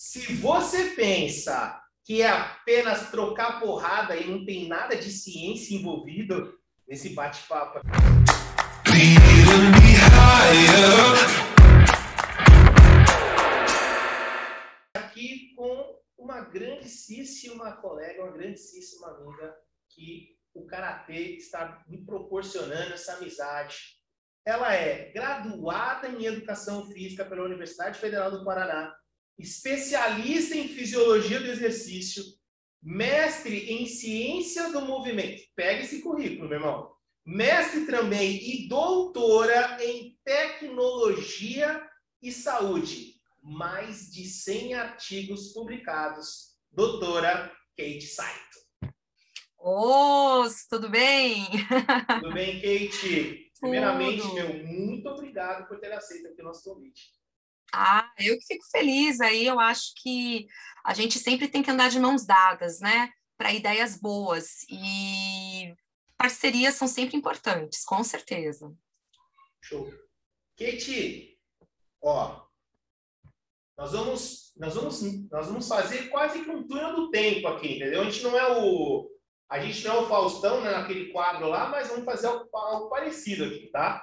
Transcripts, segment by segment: Se você pensa que é apenas trocar porrada e não tem nada de ciência envolvido nesse bate-papo. Aqui com uma grandíssima colega, uma grandíssima amiga que o Karatê está me proporcionando essa amizade. Ela é graduada em Educação Física pela Universidade Federal do Paraná, especialista em Fisiologia do Exercício, mestre em Ciência do Movimento. Pega esse currículo, meu irmão. Mestre também e doutora em Tecnologia e Saúde. Mais de 100 artigos publicados. Doutora Keith Sato. Ô, tudo bem? Tudo bem, Keith? Primeiramente, meu, muito obrigado por ter aceito aqui o nosso convite. Ah, eu que fico feliz aí. Eu acho que a gente sempre tem que andar de mãos dadas, né? Para ideias boas. E parcerias são sempre importantes, com certeza. Show. Keith, ó, nós vamos fazer quase que um túnel do tempo aqui, entendeu? A gente não é o Faustão, né, naquele quadro lá, mas vamos fazer algo parecido aqui, tá?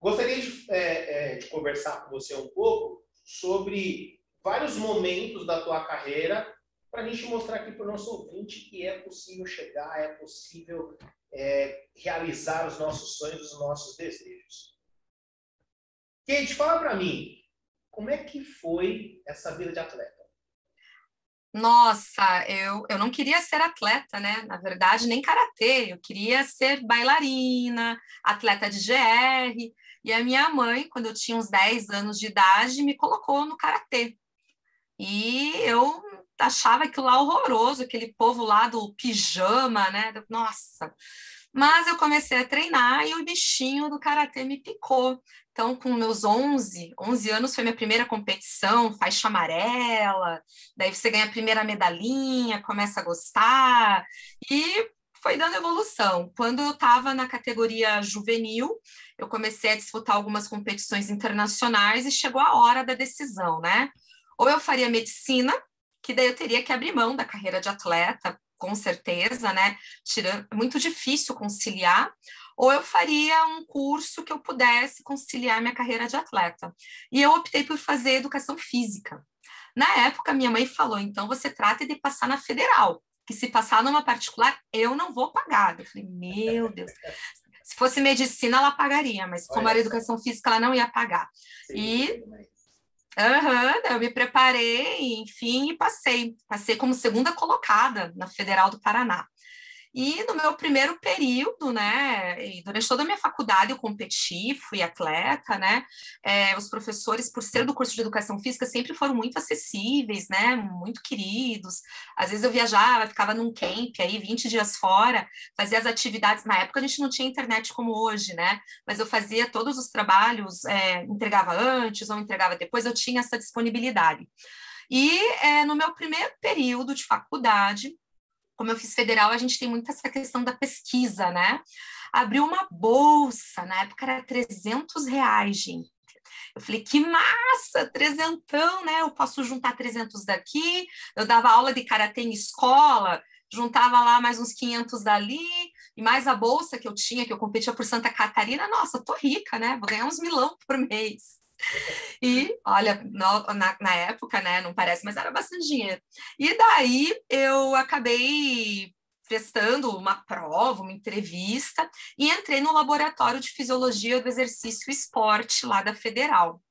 Gostaria de conversar com você um pouco sobre vários momentos da tua carreira para a gente mostrar aqui para o nosso ouvinte que é possível chegar, é possível realizar os nossos sonhos, os nossos desejos. Keith, fala para mim, como é que foi essa vida de atleta? Nossa, eu não queria ser atleta, né? Na verdade, nem karatê. Eu queria ser bailarina, atleta de GR. E a minha mãe, quando eu tinha uns 10 anos de idade, me colocou no karatê. E eu achava aquilo lá horroroso, aquele povo lá do pijama, né? Nossa! Mas eu comecei a treinar e o bichinho do karatê me picou. Então, com meus 11 anos, foi minha primeira competição, faixa amarela, daí você ganha a primeira medalhinha, começa a gostar, e foi dando evolução. Quando eu estava na categoria juvenil, eu comecei a disputar algumas competições internacionais e chegou a hora da decisão, né? Ou eu faria medicina, que daí eu teria que abrir mão da carreira de atleta, com certeza, né? É muito difícil conciliar. Ou eu faria um curso que eu pudesse conciliar minha carreira de atleta. E eu optei por fazer educação física. Na época, minha mãe falou, então você trata de passar na federal, que se passar numa particular, eu não vou pagar. Eu falei, meu Deus. Se fosse medicina, ela pagaria, mas como era educação física, ela não ia pagar. Sim, e eu me preparei, enfim, e passei. Passei como segunda colocada na Federal do Paraná. E no meu primeiro período, né, e durante toda a minha faculdade eu competi, fui atleta, né, os professores, por ser do curso de Educação Física, sempre foram muito acessíveis, né, muito queridos. Às vezes eu viajava, ficava num camp aí, 20 dias fora, fazia as atividades, na época a gente não tinha internet como hoje, né, mas eu fazia todos os trabalhos, entregava antes ou entregava depois, eu tinha essa disponibilidade. E no meu primeiro período de faculdade, como eu fiz federal, a gente tem muito essa questão da pesquisa, né? Abriu uma bolsa, na época era R$300, gente. Eu falei, que massa, trezentão, né? Eu posso juntar 300 daqui, eu dava aula de karatê em escola, juntava lá mais uns 500 dali, e mais a bolsa que eu tinha, que eu competia por Santa Catarina, nossa, tô rica, né? Vou ganhar uns milão por mês. E, olha, na época, né, não parece, mas era bastante dinheiro. E daí eu acabei prestando uma prova, uma entrevista, e entrei no laboratório de fisiologia do exercício e esporte lá da Federal.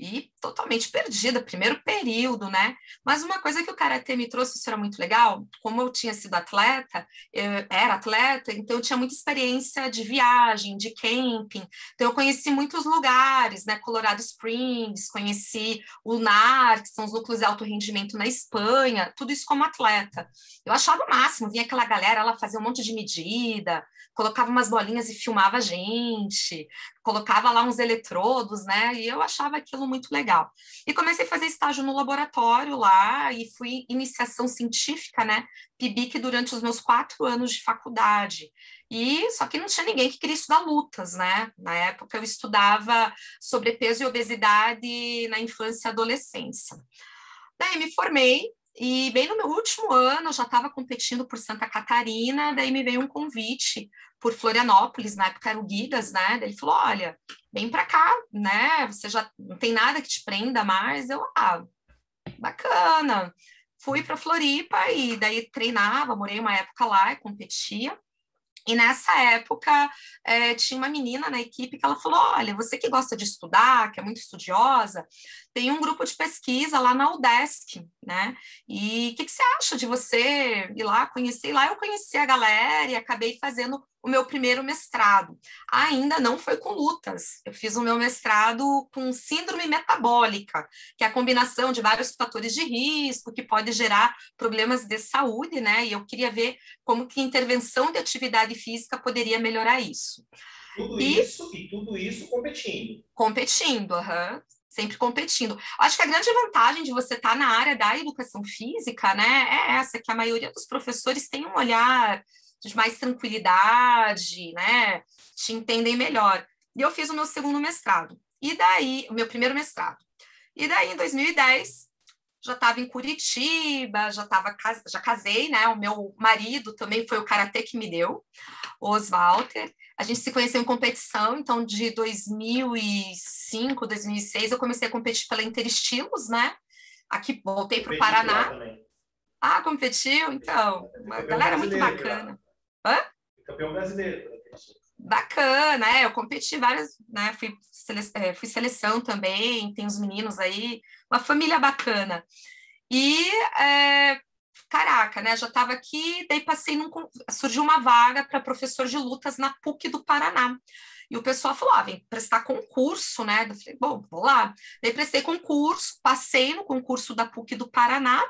E totalmente perdida, primeiro período, né? Mas uma coisa que o karatê me trouxe, isso era muito legal, como eu tinha sido atleta, eu era atleta, então eu tinha muita experiência de viagem, de camping, então eu conheci muitos lugares, né? Colorado Springs, conheci o NAR, que são os núcleos de alto rendimento na Espanha, tudo isso como atleta. Eu achava o máximo, vinha aquela galera, ela fazia um monte de medida, colocava umas bolinhas e filmava a gente, colocava lá uns eletrodos, né? E eu achava aquilo muito legal. E comecei a fazer estágio no laboratório lá e fui iniciação científica, né? PIBIC durante os meus 4 anos de faculdade. E só que não tinha ninguém que queria estudar lutas, né? Na época eu estudava sobrepeso e obesidade na infância e adolescência. Daí me formei e bem no meu último ano eu já estava competindo por Santa Catarina, daí me veio um convite por Florianópolis, na época era o Guidas, né? Daí ele falou, olha, vem pra cá, né? Você já não tem nada que te prenda mais. Eu, ah, bacana. Fui pra Floripa e daí treinava, morei uma época lá e competia. E nessa época tinha uma menina na equipe que ela falou, olha, você que gosta de estudar, que é muito estudiosa, tem um grupo de pesquisa lá na UDESC, né? E o que você acha de você ir lá conhecer? E lá eu conheci a galera e acabei fazendo o meu primeiro mestrado. Ainda não foi com lutas, eu fiz o meu mestrado com síndrome metabólica, que é a combinação de vários fatores de risco que pode gerar problemas de saúde, né? E eu queria ver como que intervenção de atividade física poderia melhorar isso. Tudo isso competindo. Competindo, aham. Sempre competindo. Acho que a grande vantagem de você estar na área da educação física, né, é essa, que a maioria dos professores tem um olhar de mais tranquilidade, né? Te entendem melhor. E eu fiz o meu segundo mestrado. E daí, o meu primeiro mestrado. E daí, em 2010, já estava em Curitiba, já casei, né? O meu marido também foi o karatê que me deu, o Oswalter. A gente se conheceu em competição, então de 2005, 2006, eu comecei a competir pela Interestilos, né? Aqui, voltei para o Paraná. Ah, competiu? Então, uma galera muito bacana. Hã? Campeão brasileiro. Bacana, é, eu competi várias, né, fui seleção também, tem os meninos aí, uma família bacana. E, caraca, né, já estava aqui, daí passei, surgiu uma vaga para professor de lutas na PUC do Paraná. E o pessoal falou, ah, vem prestar concurso, né? Eu falei, bom, vou lá. Daí prestei concurso, passei no concurso da PUC do Paraná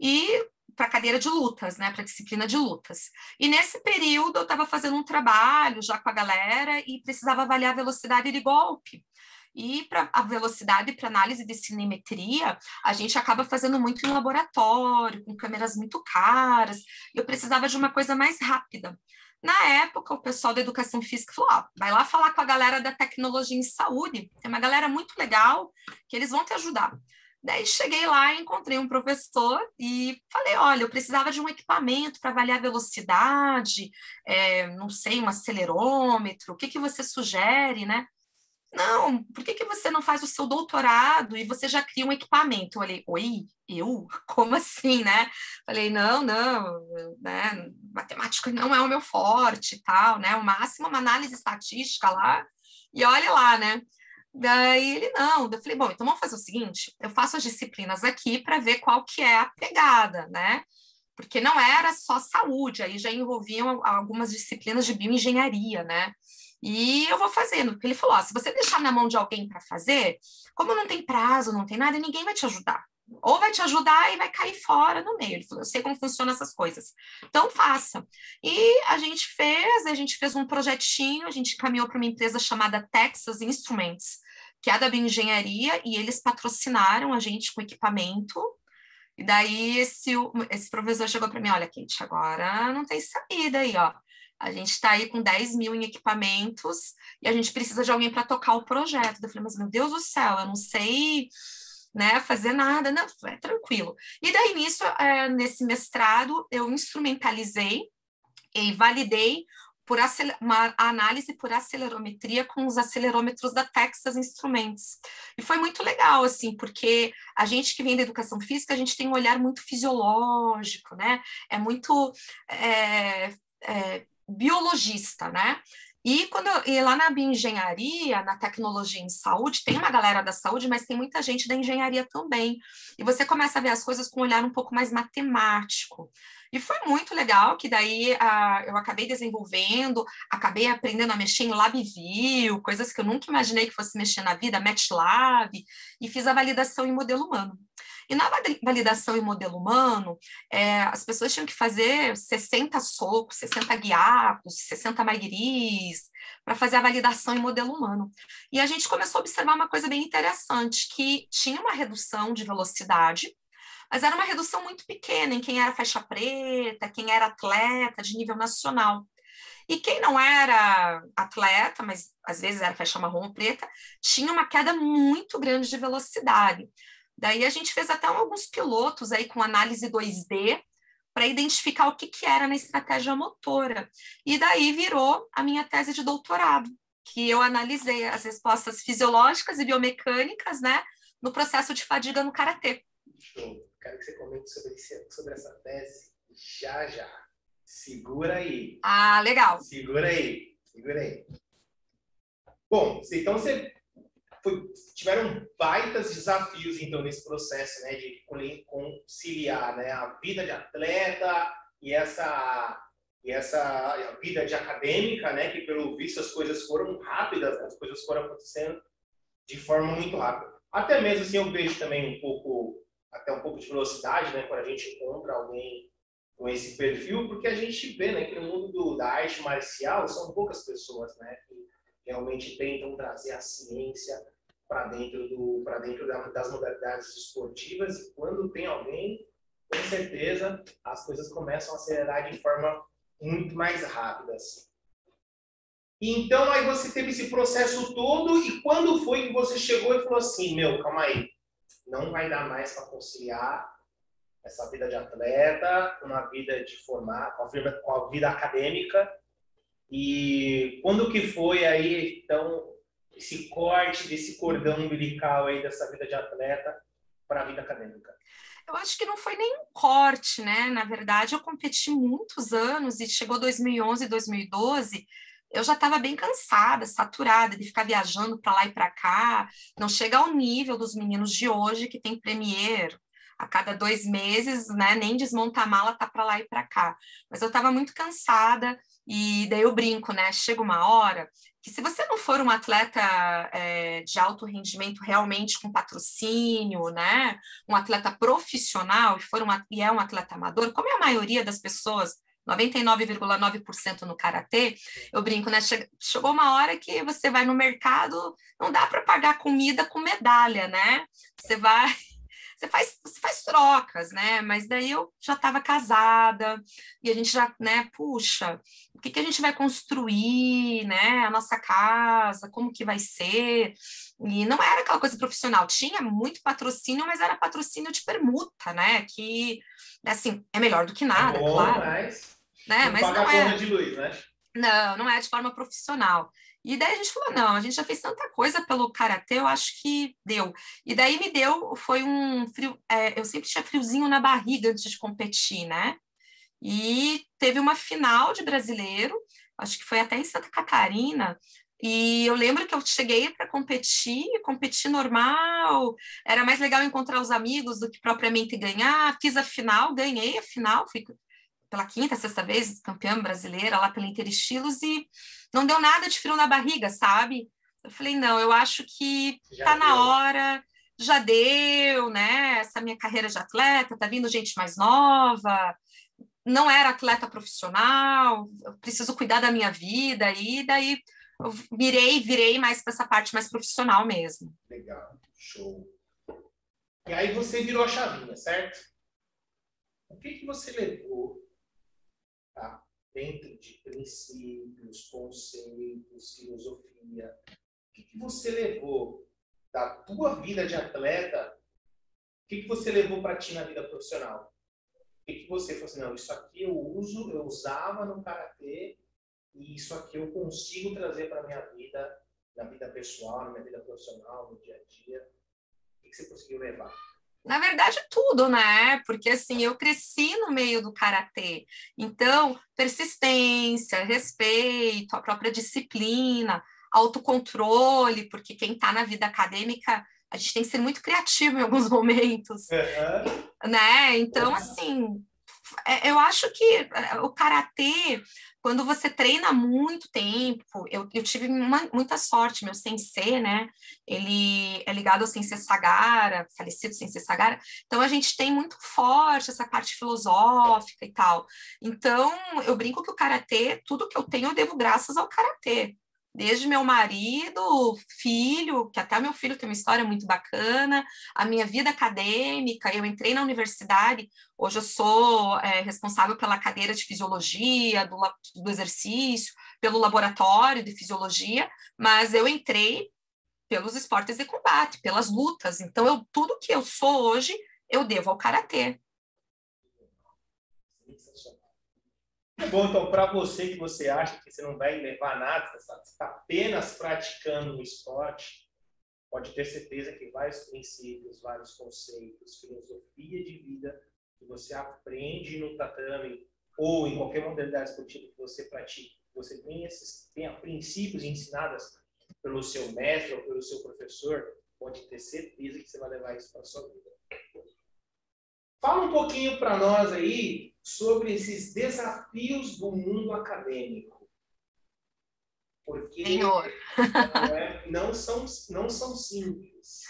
e para a cadeira de lutas, né? Para a disciplina de lutas. E nesse período eu estava fazendo um trabalho já com a galera e precisava avaliar a velocidade de golpe. E para a velocidade, para análise de cinemetria, a gente acaba fazendo muito em laboratório, com câmeras muito caras. Eu precisava de uma coisa mais rápida. Na época, o pessoal da educação física falou, ó, vai lá falar com a galera da tecnologia em saúde, tem uma galera muito legal, que eles vão te ajudar. Daí cheguei lá, encontrei um professor e falei, olha, eu precisava de um equipamento para avaliar a velocidade, não sei, um acelerômetro, o que que você sugere, né? Não, por que que você não faz o seu doutorado e você já cria um equipamento? Eu falei, oi, eu? Como assim, né? Falei, não, né? Matemática não é o meu forte e tal, né? O máximo uma análise estatística lá e olha lá, né? Daí ele, não. Eu falei, bom, então vamos fazer o seguinte, eu faço as disciplinas aqui para ver qual que é a pegada, né? Porque não era só saúde, aí já envolviam algumas disciplinas de bioengenharia, né? E eu vou fazendo, porque ele falou, ó, se você deixar na mão de alguém para fazer, como não tem prazo, não tem nada, ninguém vai te ajudar. Ou vai te ajudar e vai cair fora no meio. Ele falou, eu sei como funcionam essas coisas. Então, faça. E a gente fez um projetinho, a gente caminhou para uma empresa chamada Texas Instruments, que é da bioengenharia, e eles patrocinaram a gente com equipamento. E daí esse professor chegou para mim, olha, Kate, agora não tem saída aí, ó. A gente está aí com 10 mil em equipamentos e a gente precisa de alguém para tocar o projeto. Eu falei, mas meu Deus do céu, eu não sei, né, fazer nada. Não, é tranquilo. E daí nisso, nesse mestrado, eu instrumentalizei e validei por uma análise por acelerometria com os acelerômetros da Texas Instruments. E foi muito legal, assim, porque a gente que vem da educação física, a gente tem um olhar muito fisiológico, né? É muito... biologista, né? E lá na bioengenharia, na tecnologia em saúde, tem uma galera da saúde, mas tem muita gente da engenharia também. E você começa a ver as coisas com um olhar um pouco mais matemático. E foi muito legal, que daí eu acabei desenvolvendo, acabei aprendendo a mexer em LabVIEW, coisas que eu nunca imaginei que fosse mexer na vida, MATLAB, e fiz a validação em modelo humano. E na validação em modelo humano, as pessoas tinham que fazer 60 socos, 60 guiapos, 60 maiguiris, para fazer a validação em modelo humano. E a gente começou a observar uma coisa bem interessante, que tinha uma redução de velocidade, mas era uma redução muito pequena em quem era faixa preta, quem era atleta de nível nacional. E quem não era atleta, mas às vezes era faixa marrom ou preta, tinha uma queda muito grande de velocidade. Daí a gente fez até alguns pilotos aí com análise 2D para identificar o que, que era na estratégia motora. E daí virou a minha tese de doutorado, que eu analisei as respostas fisiológicas e biomecânicas, né, no processo de fadiga no karatê. Show. Quero que você comente sobre essa tese já já. Segura aí. Ah, legal. Segura aí, segura aí. Bom, então você tiveram baitas desafios então nesse processo, né, de conciliar, né, a vida de atleta e essa vida de acadêmica, né, que pelo visto as coisas foram rápidas, as coisas foram acontecendo de forma muito rápida. Até mesmo assim eu vejo também um pouco de velocidade, né, quando a gente encontra alguém com esse perfil, porque a gente vê, né, que no mundo da arte marcial são poucas pessoas, né, que realmente tentam trazer a ciência para dentro das modalidades esportivas, e quando tem alguém, com certeza as coisas começam a acelerar de forma muito mais rápida. Assim. Então aí você teve esse processo todo, e quando foi que você chegou e falou assim, meu, calma aí, não vai dar mais para conciliar essa vida de atleta com a vida de formar, com a vida acadêmica? E quando que foi aí, então, esse corte desse cordão umbilical aí dessa vida de atleta para a vida acadêmica? Eu acho que não foi nenhum corte, né? Na verdade, eu competi muitos anos e chegou 2011, 2012... eu já estava bem cansada, saturada de ficar viajando para lá e para cá, não chega ao nível dos meninos de hoje que tem Premiere a cada 2 meses, né? Nem desmontar a mala, tá para lá e para cá. Mas eu estava muito cansada e daí eu brinco, né? Chega uma hora que se você não for um atleta de alto rendimento realmente com patrocínio, né? Um atleta profissional e é um atleta amador, como é a maioria das pessoas, 99,9% no karatê, eu brinco, né? Chegou uma hora que você vai no mercado, não dá para pagar comida com medalha, né? Você faz trocas, né? Mas daí eu já estava casada e a gente já, né? Puxa, o que, que a gente vai construir, né? A nossa casa, como que vai ser? E não era aquela coisa profissional. Tinha muito patrocínio, mas era patrocínio de permuta, né? Que, assim, é melhor do que nada, bom, claro. Mas... né? Mas não é de luz, né? Não, não é de forma profissional. E daí a gente falou, não, a gente já fez tanta coisa pelo karatê, eu acho que deu. E daí me deu, foi um frio, eu sempre tinha friozinho na barriga antes de competir, né? E teve uma final de brasileiro, acho que foi até em Santa Catarina, e eu lembro que eu cheguei para competir normal, era mais legal encontrar os amigos do que propriamente ganhar, fiz a final, ganhei a final, fui pela 5ª, 6ª vez, campeã brasileira lá pelo Interestilos, e não deu nada de frio na barriga, sabe? Eu falei, não, eu acho que tá na hora, já deu, né? Essa minha carreira de atleta, tá vindo gente mais nova, não era atleta profissional, eu preciso cuidar da minha vida, e daí eu virei mais para essa parte mais profissional mesmo. Legal, show. E aí você virou a chavinha, certo? O que você levou, tá? Dentro de princípios, conceitos, filosofia, o que você levou da tua vida de atleta, o que você levou para ti na vida profissional? O que você falou assim, não, isso aqui eu usava no karatê e isso aqui eu consigo trazer para minha vida, na vida pessoal, na minha vida profissional, no dia a dia, o que você conseguiu levar? Na verdade, tudo, né? Porque, assim, eu cresci no meio do karatê. Então, persistência, respeito, a própria disciplina, autocontrole, porque quem está na vida acadêmica, a gente tem que ser muito criativo em alguns momentos, né? Então, assim, eu acho que o karatê, quando você treina muito tempo, eu tive muita sorte, meu sensei, né, ele é ligado ao Sensei Sagara, falecido Sensei Sagara, então a gente tem muito forte essa parte filosófica e tal, então eu brinco que o karatê, tudo que eu tenho eu devo graças ao karatê, desde meu marido, filho, que até meu filho tem uma história muito bacana, a minha vida acadêmica, eu entrei na universidade, hoje eu sou responsável pela cadeira de fisiologia, do exercício, pelo laboratório de fisiologia, mas eu entrei pelos esportes de combate, pelas lutas. Então, tudo que eu sou hoje, eu devo ao karatê. Bom, então, para você que você acha que você não vai levar nada, está apenas praticando o esporte, pode ter certeza que vários princípios, vários conceitos, filosofia de vida que você aprende no tatame ou em qualquer modalidade esportiva que você pratique, você tenha princípios ensinados pelo seu mestre ou pelo seu professor, pode ter certeza que você vai levar isso para a sua vida. Fala um pouquinho para nós aí sobre esses desafios do mundo acadêmico. Porque Senhor. Não são simples.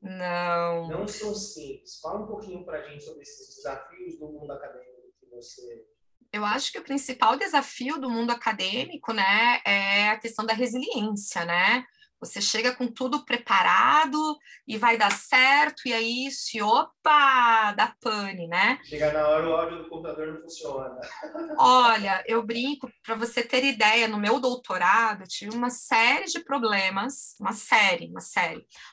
Não. Não são simples. Fala um pouquinho para a gente sobre esses desafios do mundo acadêmico que você... Eu acho que o principal desafio do mundo acadêmico, né, é a questão da resiliência, né? Você chega com tudo preparado e vai dar certo, e aí se opa, dá pane, né? Chega na hora, o áudio do computador não funciona. Olha, eu brinco, para você ter ideia, no meu doutorado eu tive uma série de problemas, uma série,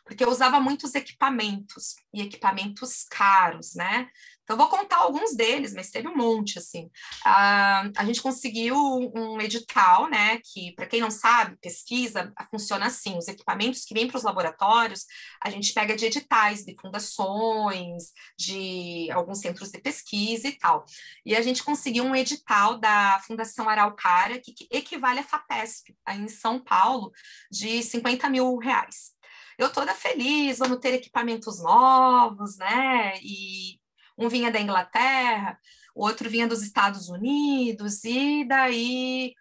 porque eu usava muitos equipamentos, e equipamentos caros, né? Então, vou contar alguns deles, mas teve um monte, assim. A gente conseguiu um edital, né, que, para quem não sabe, pesquisa, funciona assim. Os equipamentos que vêm para os laboratórios, a gente pega de editais, de fundações, de alguns centros de pesquisa e tal. E a gente conseguiu um edital da Fundação Araucária, que equivale à FAPESP, aí em São Paulo, de R$50 mil. Eu toda feliz, vamos ter equipamentos novos, né, e... Um vinha da Inglaterra, o outro vinha dos Estados Unidos, e daí,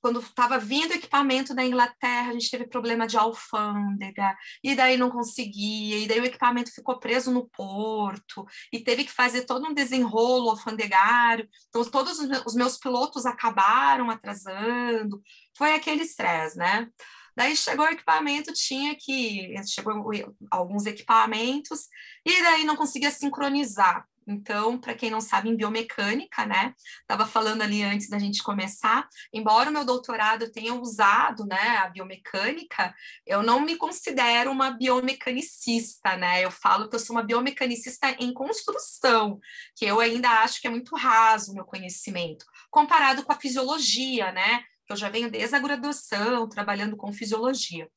quando estava vindo equipamento da Inglaterra, a gente teve problema de alfândega, e daí não conseguia, e daí o equipamento ficou preso no porto, e teve que fazer todo um desenrolo alfandegário, então todos os meus pilotos acabaram atrasando, foi aquele estresse, né? Daí chegou o equipamento, chegou alguns equipamentos, e daí não conseguia sincronizar. Então, para quem não sabe, em biomecânica, né? Estava falando ali antes da gente começar, embora o meu doutorado tenha usado, né, a biomecânica, eu não me considero uma biomecanicista, né? Eu falo que eu sou uma biomecanicista em construção, que eu ainda acho que é muito raso o meu conhecimento, comparado com a fisiologia, né? Que eu já venho desde a graduação, trabalhando com fisiologia.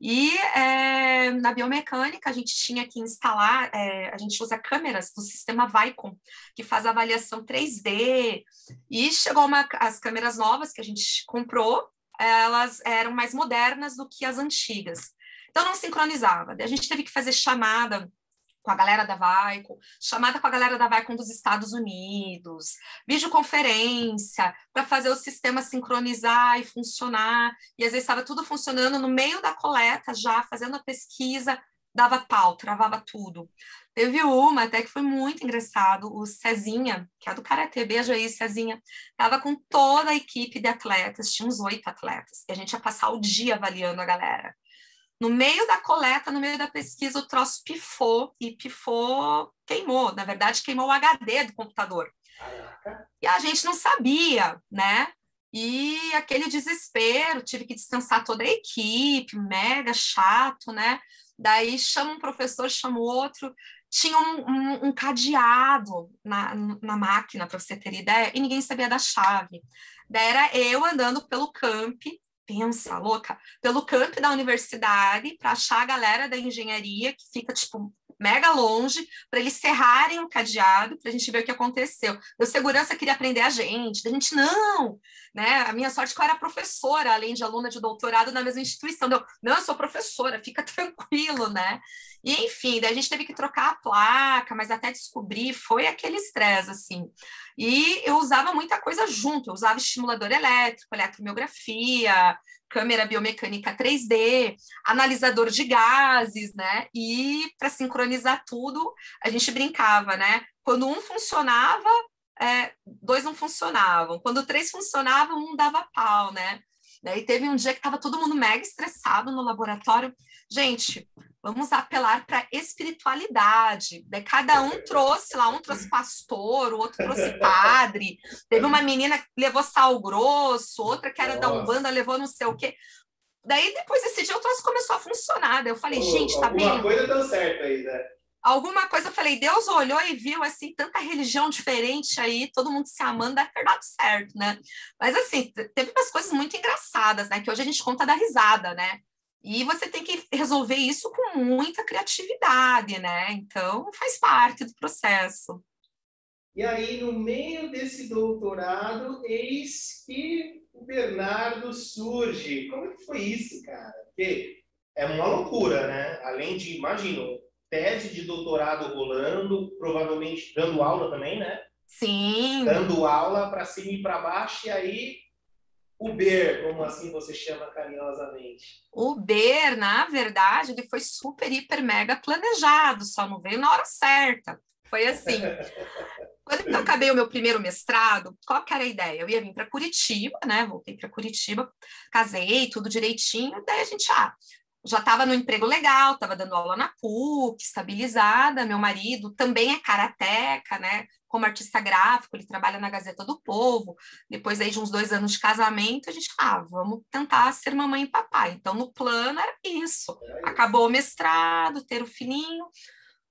E na biomecânica, a gente tinha que instalar, a gente usa câmeras do sistema Vicon, que faz avaliação 3D, e chegou as câmeras novas que a gente comprou, elas eram mais modernas do que as antigas. Então, não sincronizava. A gente teve que fazer chamada com a galera da Vicon, chamada com a galera da Vicon dos Estados Unidos, videoconferência, para fazer o sistema sincronizar e funcionar, e às vezes estava tudo funcionando no meio da coleta já, fazendo a pesquisa, dava pau, travava tudo. Teve uma até que foi muito engraçado, o Cezinha, que é do Karatê, beijo aí, Cezinha, estava com toda a equipe de atletas, tinha uns 8 atletas, e a gente ia passar o dia avaliando a galera. No meio da coleta, no meio da pesquisa, o troço pifou, e pifou, queimou. Na verdade, queimou o HD do computador. E a gente não sabia, né? E aquele desespero, tive que dispensar toda a equipe, mega chato, né? Daí chama um professor, chama o outro. Tinha um cadeado na máquina, para você ter ideia, e ninguém sabia da chave. Daí era eu andando pelo camp, pensa, louca, pelo camp da universidade, para achar a galera da engenharia, que fica, tipo, mega longe, para eles serrarem o cadeado, para a gente ver o que aconteceu. O segurança queria prender a gente não, né? A minha sorte que eu era professora, além de aluna de doutorado na mesma instituição. Não, eu sou professora, fica tranquilo, né? E, enfim, daí a gente teve que trocar a placa, mas até descobrir, foi aquele estresse, assim. E eu usava muita coisa junto, eu usava estimulador elétrico, eletromiografia, câmera biomecânica 3D, analisador de gases, né? E para sincronizar tudo, a gente brincava, né? Quando um funcionava, 2 não funcionavam. Quando 3 funcionavam, 1 dava pau, né? Daí teve um dia que estava todo mundo mega estressado no laboratório. Gente, vamos apelar para espiritualidade. Daí cada um trouxe lá, um trouxe pastor, o outro trouxe padre. Teve uma menina que levou sal grosso, outra que era da Umbanda, levou não sei o quê. Daí, depois desse dia, o troço começou a funcionar. Daí eu falei, gente, tá bem? Alguma coisa deu certo aí, né? Alguma coisa, eu falei, Deus olhou e viu, assim, tanta religião diferente aí, todo mundo se amando, deve ter dado certo, né? Mas, assim, teve umas coisas muito engraçadas, né? Que hoje a gente conta da risada, né? E você tem que resolver isso com muita criatividade, né? Então, faz parte do processo. E aí, no meio desse doutorado, eis que o Bernardo surge. Como é que foi isso, cara? Porque é uma loucura, né? Além de, imagino, tese de doutorado rolando, provavelmente dando aula também, né? Sim. Dando aula para cima e para baixo, e aí... O Ber, como assim você chama carinhosamente? O Ber, na verdade, ele foi super, hiper, mega planejado, só não veio na hora certa. Foi assim. Quando eu acabei o meu primeiro mestrado, qual que era a ideia? Eu ia vir para Curitiba, né? Voltei para Curitiba, casei, tudo direitinho. Daí a gente já estava no emprego legal, estava dando aula na PUC, estabilizada. Meu marido também é karateca, né? Como artista gráfico, ele trabalha na Gazeta do Povo. Depois aí de uns 2 anos de casamento, a gente, vamos tentar ser mamãe e papai. Então, no plano era isso. Acabou o mestrado, ter o filhinho,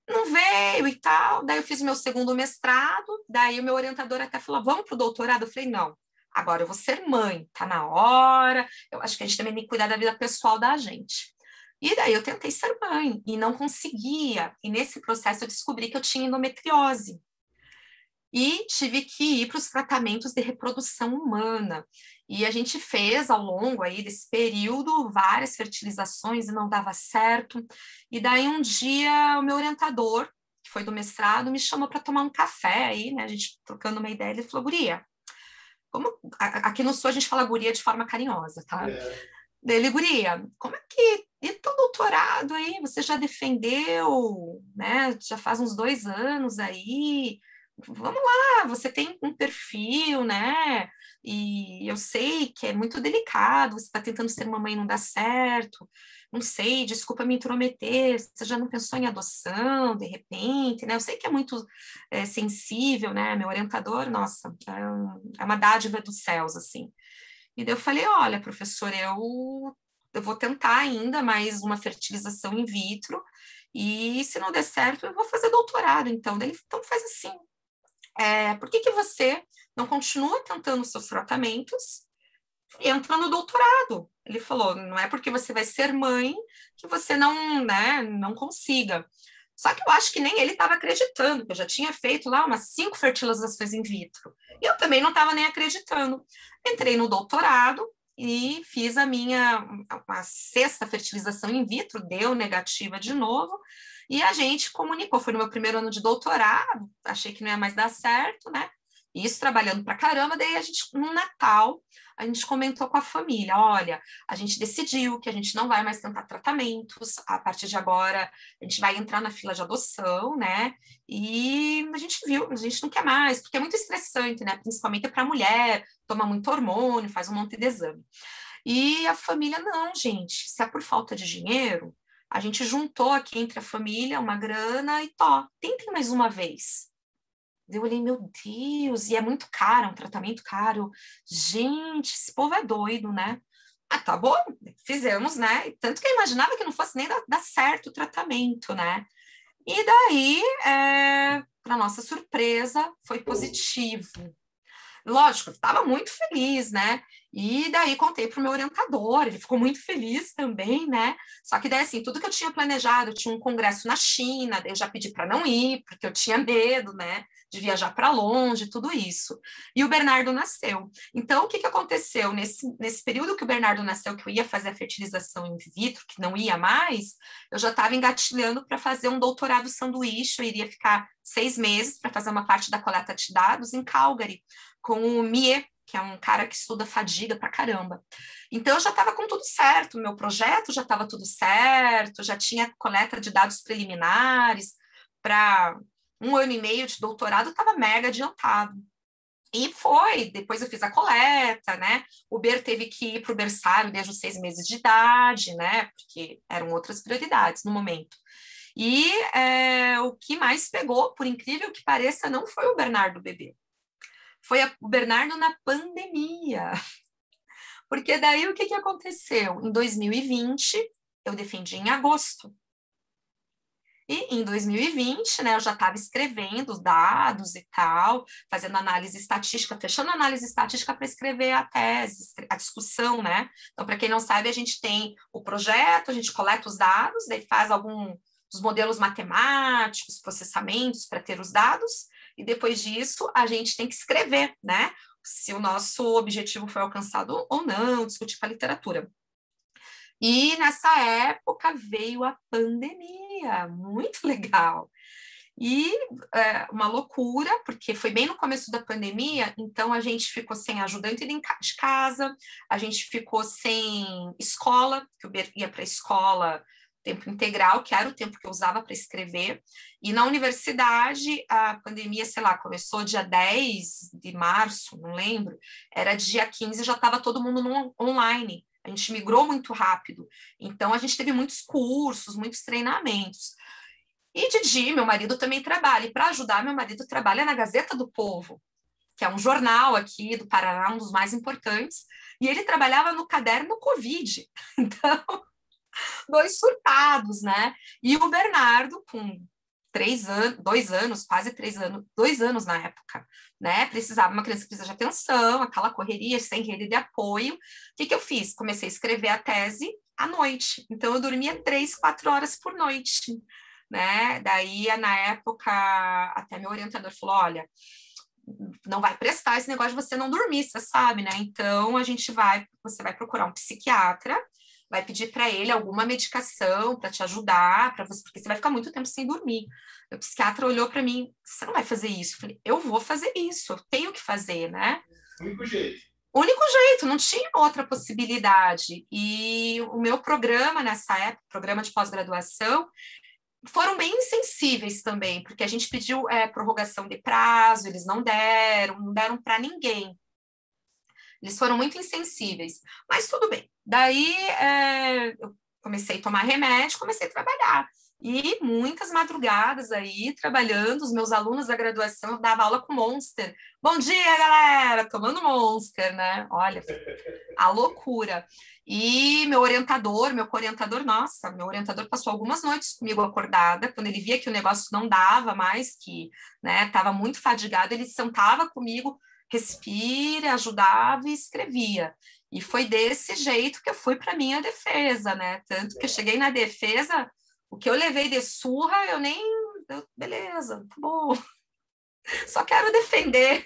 não veio e tal. Daí eu fiz o meu segundo mestrado, daí o meu orientador até falou, vamos para o doutorado? Eu falei, não, agora eu vou ser mãe, tá na hora. Eu acho que a gente também tem que cuidar da vida pessoal da gente. E daí eu tentei ser mãe e não conseguia. E nesse processo eu descobri que eu tinha endometriose. E tive que ir para os tratamentos de reprodução humana. E a gente fez, ao longo aí desse período, várias fertilizações e não dava certo. E daí um dia o meu orientador, que foi do mestrado, me chamou para tomar um café aí, né? A gente trocando uma ideia, ele falou, guria, como... aqui no Sul a gente fala guria de forma carinhosa, tá? Ele, guria, como é que... E teu doutorado aí, você já defendeu, né? Já faz uns 2 anos aí... Vamos lá, você tem um perfil, né? E eu sei que é muito delicado, você está tentando ser mamãe e não dá certo. Não sei, desculpa me intrometer, você já não pensou em adoção, de repente, né? Eu sei que é muito sensível, né? Meu orientador, nossa, é uma dádiva dos céus, assim. E daí eu falei, olha, professor, eu vou tentar ainda mais uma fertilização in vitro e se não der certo, eu vou fazer doutorado, então. Daí ele, então faz assim. Por que você não continua tentando seus tratamentos e entra no doutorado? Ele falou, não é porque você vai ser mãe que você não, né, não consiga. Só que eu acho que nem ele estava acreditando, porque eu já tinha feito lá umas 5 fertilizações in vitro. E eu também não estava nem acreditando. Entrei no doutorado e fiz a 6ª fertilização in vitro, deu negativa de novo. E a gente comunicou, foi no meu primeiro ano de doutorado, achei que não ia mais dar certo, né? Isso, trabalhando pra caramba, daí a gente, no Natal, a gente comentou com a família, olha, a gente decidiu que a gente não vai mais tentar tratamentos, a partir de agora a gente vai entrar na fila de adoção, né? E a gente viu, a gente não quer mais, porque é muito estressante, né? Principalmente pra mulher, toma muito hormônio, faz um monte de exame. E a família, não, gente, se é por falta de dinheiro, a gente juntou aqui entre a família uma grana e tó, tentem mais uma vez. Eu olhei, meu Deus, e é muito caro, é um tratamento caro. Gente, esse povo é doido, né? Ah, tá bom, fizemos, né? Tanto que eu imaginava que não fosse nem dar certo o tratamento, né? E daí, para nossa surpresa, foi positivo. Lógico, eu estava muito feliz, né? E daí contei para o meu orientador, ele ficou muito feliz também, né? Só que daí, assim, tudo que eu tinha planejado, eu tinha um congresso na China, eu já pedi para não ir, porque eu tinha medo, né? De viajar para longe, tudo isso. E o Bernardo nasceu. Então, o que aconteceu? Nesse período que o Bernardo nasceu, que eu ia fazer a fertilização in vitro, que não ia mais, eu já estava engatilhando para fazer um doutorado sanduíche, eu iria ficar 6 meses para fazer uma parte da coleta de dados em Calgary, com o Mie, que é um cara que estuda fadiga pra caramba. Então, eu já estava com tudo certo, meu projeto já estava tudo certo, já tinha coleta de dados preliminares, para 1 ano e meio de doutorado, estava mega adiantado. E foi, depois eu fiz a coleta, né? O Ber teve que ir para o berçário desde os 6 meses de idade, né? Porque eram outras prioridades no momento. E o que mais pegou, por incrível que pareça, não foi o Bernardo bebê. Foi o Bernardo na pandemia. Porque daí o que, que aconteceu? Em 2020, eu defendi em agosto. E em 2020, né, eu já estava escrevendo os dados e tal, fazendo análise estatística, fechando análise estatística para escrever a tese, a discussão, né? Então, para quem não sabe, a gente tem o projeto, a gente coleta os dados, daí faz alguns modelos matemáticos, processamentos para ter os dados, e depois disso a gente tem que escrever, né? Se o nosso objetivo foi alcançado ou não, discutir com a literatura. E nessa época veio a pandemia, muito legal. E uma loucura, porque foi bem no começo da pandemia, então a gente ficou sem ajudante de casa, a gente ficou sem escola, que eu ia para a escola tempo integral, que era o tempo que eu usava para escrever, e na universidade a pandemia, sei lá, começou dia 10 de março, não lembro, era dia 15, já estava todo mundo online, a gente migrou muito rápido, então a gente teve muitos cursos, muitos treinamentos, e Didi, meu marido, também trabalha, e para ajudar, meu marido trabalha na Gazeta do Povo, que é um jornal aqui do Paraná, um dos mais importantes, e ele trabalhava no caderno Covid, então... Dois surtados, né? E o Bernardo, com 2 anos na época, né? Precisava, uma criança que precisa de atenção, aquela correria, sem rede de apoio. O que, que eu fiz? Comecei a escrever a tese à noite. Então, eu dormia 3, 4 horas por noite, né? Daí, na época, até meu orientador falou, olha... não vai prestar esse negócio de você não dormir, você sabe, né? Então, você vai procurar um psiquiatra, vai pedir para ele alguma medicação para te ajudar, porque você vai ficar muito tempo sem dormir. O psiquiatra olhou para mim, você não vai fazer isso. Eu falei, eu vou fazer isso, eu tenho que fazer, né? Único jeito, não tinha outra possibilidade. E o meu programa nessa época, programa de pós-graduação, foram bem insensíveis também, porque a gente pediu prorrogação de prazo, eles não deram para ninguém. Eles foram muito insensíveis, mas tudo bem. Daí eu comecei a tomar remédio, comecei a trabalhar. E muitas madrugadas aí, trabalhando, os meus alunos da graduação, eu dava aula com Monster. Bom dia, galera! Tomando Monster, né? Olha, a loucura. E meu orientador passou algumas noites comigo acordada, quando ele via que o negócio não dava mais, que estava muito fadigado, ele sentava comigo, respira, ajudava e escrevia. E foi desse jeito que eu fui para a minha defesa, né? Tanto que eu cheguei na defesa... O que eu levei de surra, beleza, tá bom. Só quero defender.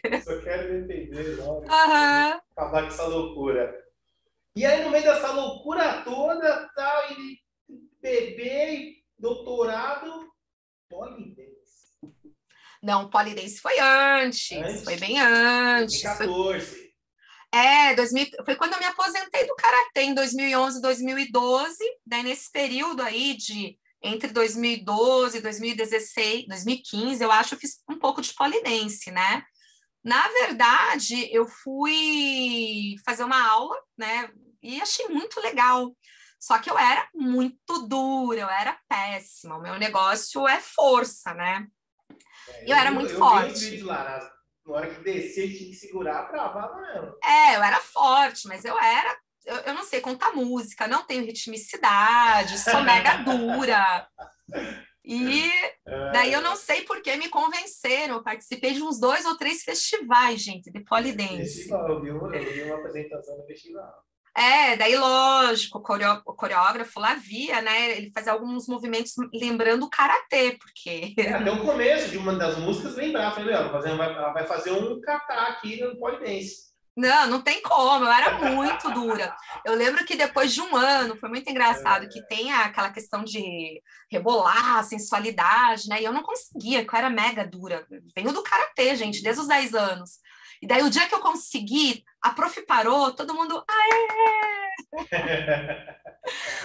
Uhum. Acabar com essa loucura. E aí, no meio dessa loucura toda, tá, e bebê, doutorado, polidense. Não, polidense foi antes. Foi bem antes. 2014. Foi quando eu me aposentei do Karatê, em 2011, 2012. Daí, nesse período aí de... Entre 2012 e 2016, 2015, eu acho, eu fiz um pouco de polidense, né? Na verdade, eu fui fazer uma aula, né? E achei muito legal. Só que eu era muito dura, eu era péssima. O meu negócio é força, né? Eu era muito forte. Na hora que descia, tinha que segurar, travava mesmo. Eu era forte, mas eu não sei contar música, não tenho ritmicidade, sou mega dura. E daí eu não sei por que me convenceram. Eu participei de uns 2 ou 3 festivais, gente, de polidense. Festival, eu vi uma apresentação no festival. Daí, lógico, o coreógrafo Lavia, né? Ele fazia alguns movimentos lembrando o karatê, porque... Até o começo de uma das músicas lembrar. Falei, ela vai fazer um kata aqui no polidense. Não tem como, eu era muito dura. Eu lembro que depois de um ano, foi muito engraçado, que tem aquela questão de rebolar, sensualidade, né? E eu não conseguia, eu era mega dura. Venho do karatê, gente, desde os 10 anos. E daí, o dia que eu consegui, a prof parou, todo mundo... Aê!